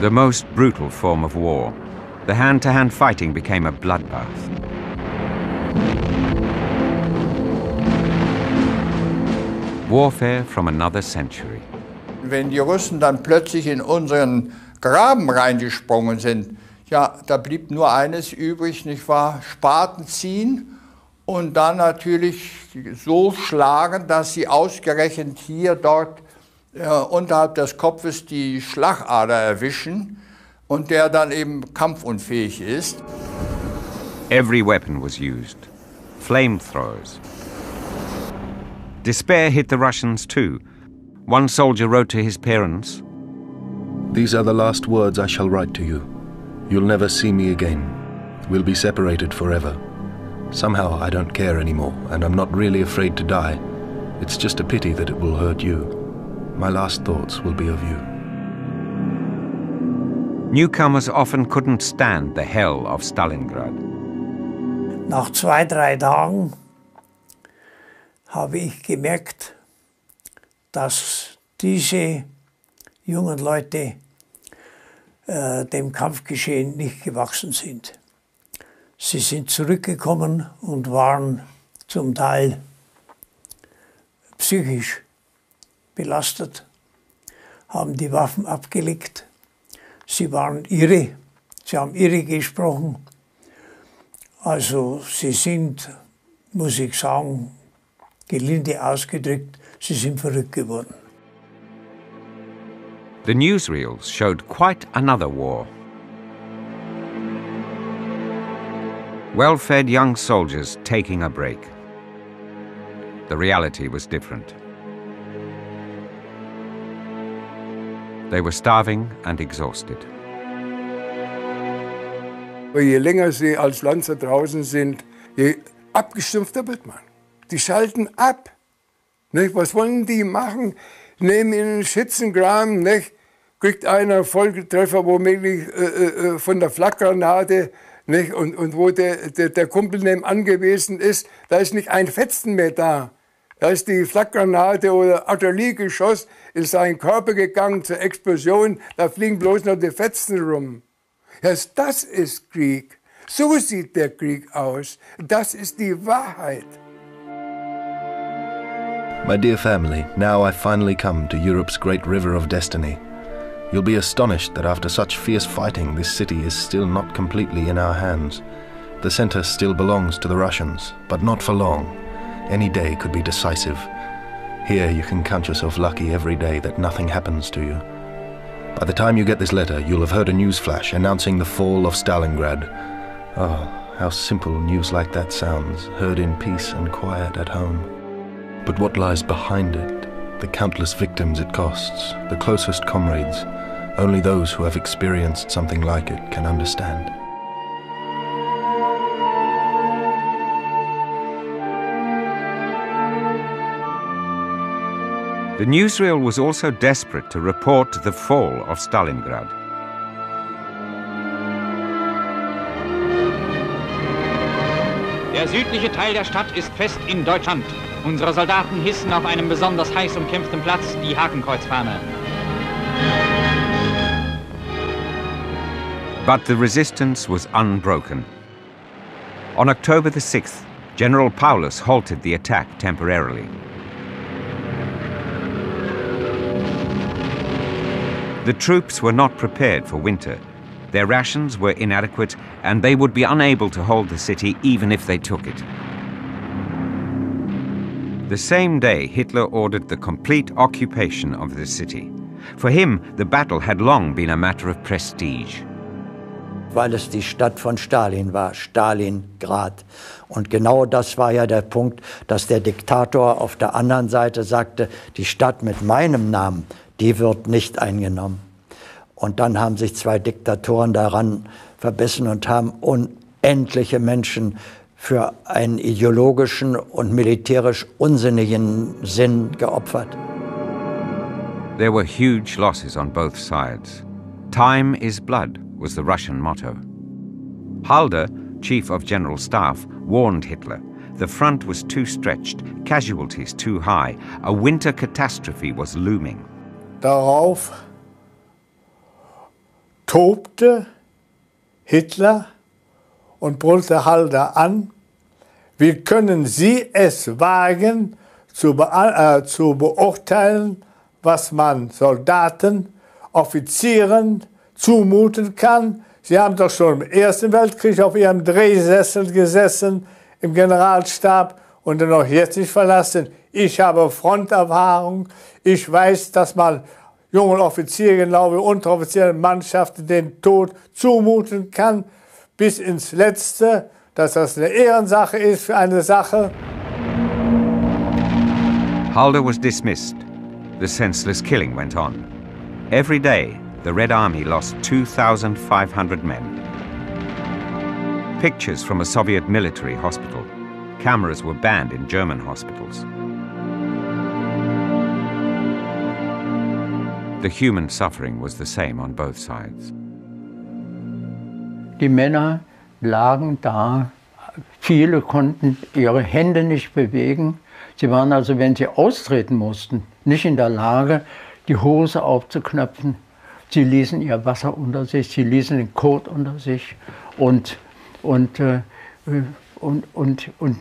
The most brutal form of war. The hand-to-hand fighting became a bloodbath. Warfare from another century. Wenn die Russen dann plötzlich in unseren Graben reingesprungen sind, ja, da blieb nur eines übrig, nicht wahr? Spaten ziehen und dann natürlich so schlagen, dass sie ausgerechnet hier, dort unterhalb des Kopfes die Schlagader erwischen und der dann eben kampfunfähig ist. Every weapon was used. Flamethrowers. Despair hit the Russians too. One soldier wrote to his parents, "These are the last words I shall write to you. You'll never see me again. We'll be separated forever. Somehow I don't care anymore, and I'm not really afraid to die. It's just a pity that it will hurt you. My last thoughts will be of you." Newcomers often couldn't stand the hell of Stalingrad. Nach 2, 3 Tagen habe ich gemerkt, dass diese jungen Leute dem Kampfgeschehen nicht gewachsen sind. Sie sind zurückgekommen und waren zum Teil psychisch belastet, haben die Waffen abgelegt, sie waren irre, sie haben irre gesprochen. Also sie sind, muss ich sagen, gelinde ausgedrückt, sie sind verrückt geworden. The newsreels showed quite another war. Well-fed young soldiers taking a break. The reality was different. They were starving and exhausted. Je länger sie als Lanzer draußen sind, je abgestumpfter wird man. Die schalten ab. Nicht? Was wollen die machen? Nehmen in einen Schützengraben, nicht? Kriegt einer Volltreffer womöglich von der Flakgranate, nicht? Und wo der Kumpel nebenan gewesen ist, da ist nicht ein Fetzen mehr da. Da ist die Flakgranate oder Artilleriegeschoss in seinen Körper gegangen zur Explosion, da fliegen bloß noch die Fetzen rum. Das ist Krieg. So sieht der Krieg aus. Das ist die Wahrheit. My dear family, now I finally come to Europe's great river of destiny. You'll be astonished that after such fierce fighting, this city is still not completely in our hands. The center still belongs to the Russians, but not for long. Any day could be decisive. Here you can count yourself lucky every day that nothing happens to you. By the time you get this letter, you'll have heard a news flash announcing the fall of Stalingrad. Oh, how simple news like that sounds, heard in peace and quiet at home. But what lies behind it, the countless victims it costs, the closest comrades, only those who have experienced something like it can understand. The newsreel was also desperate to report the fall of Stalingrad. Der südliche Teil der Stadt ist fest in Deutschland. Unsere Soldaten hissen auf einem besonders heiß umkämpften Platz die Hakenkreuzfahne. But the resistance was unbroken. On October the 6th, General Paulus halted the attack temporarily. The troops were not prepared for winter. Their rations were inadequate, and they would be unable to hold the city even if they took it. The same day, Hitler ordered the complete occupation of the city. For him, the battle had long been a matter of prestige. Weil es die Stadt von Stalin war, Stalingrad. Und genau das war ja der Punkt, dass der Diktator auf der anderen Seite sagte, die Stadt mit meinem Namen, die wird nicht eingenommen. Und dann haben sich zwei Diktatoren daran verbissen und haben unendliche Menschen für einen ideologischen und militärisch unsinnigen Sinn geopfert. There were huge losses on both sides. Time is blood was the Russian motto. Halder, chief of general staff, warned Hitler. The front was too stretched, casualties too high, a winter catastrophe was looming. Darauf tobte Hitler und brüllte Halder an, wie können Sie es wagen, zu beurteilen, was man Soldaten, Offizieren zumuten kann? Sie haben doch schon im Ersten Weltkrieg auf Ihrem Drehsessel gesessen, im Generalstab, und dann auch jetzt nicht verlassen. Ich habe Fronterfahrung, ich weiß, dass man jungen Offizieren, genau wie unteroffiziellen Mannschaften den Tod zumuten kann, bis ins Letzte, dass das eine Ehrensache ist für eine Sache. Halder was dismissed. The senseless killing went on. Every day, the Red Army lost 2,500 men. Pictures from a Soviet military hospital. Cameras were banned in German hospitals. The human suffering was the same on both sides. Die Männer lagen da, viele konnten ihre Hände nicht bewegen. Sie waren also, wenn sie austreten mussten, nicht in der Lage, die Hose aufzuknöpfen. Sie ließen ihr Wasser unter sich, sie ließen den Kot unter sich und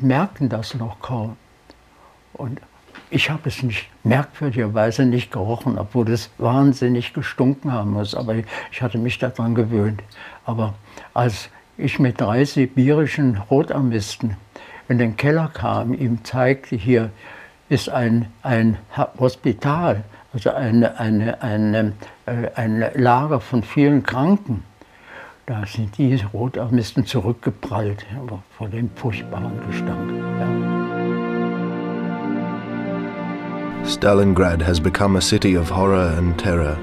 merkten das noch kaum. Und ich habe es nicht, merkwürdigerweise nicht gerochen, obwohl es wahnsinnig gestunken haben muss. Aber ich hatte mich daran gewöhnt. Aber als ich mit 3 sibirischen Rotarmisten in den Keller kam, ihm zeigte, hier ist ein Hospital, also ein Lager von vielen Kranken. Da sind die Rotarmisten zurückgeprallt, aber vor dem furchtbaren Gestank. Stalingrad has become a city of horror and terror,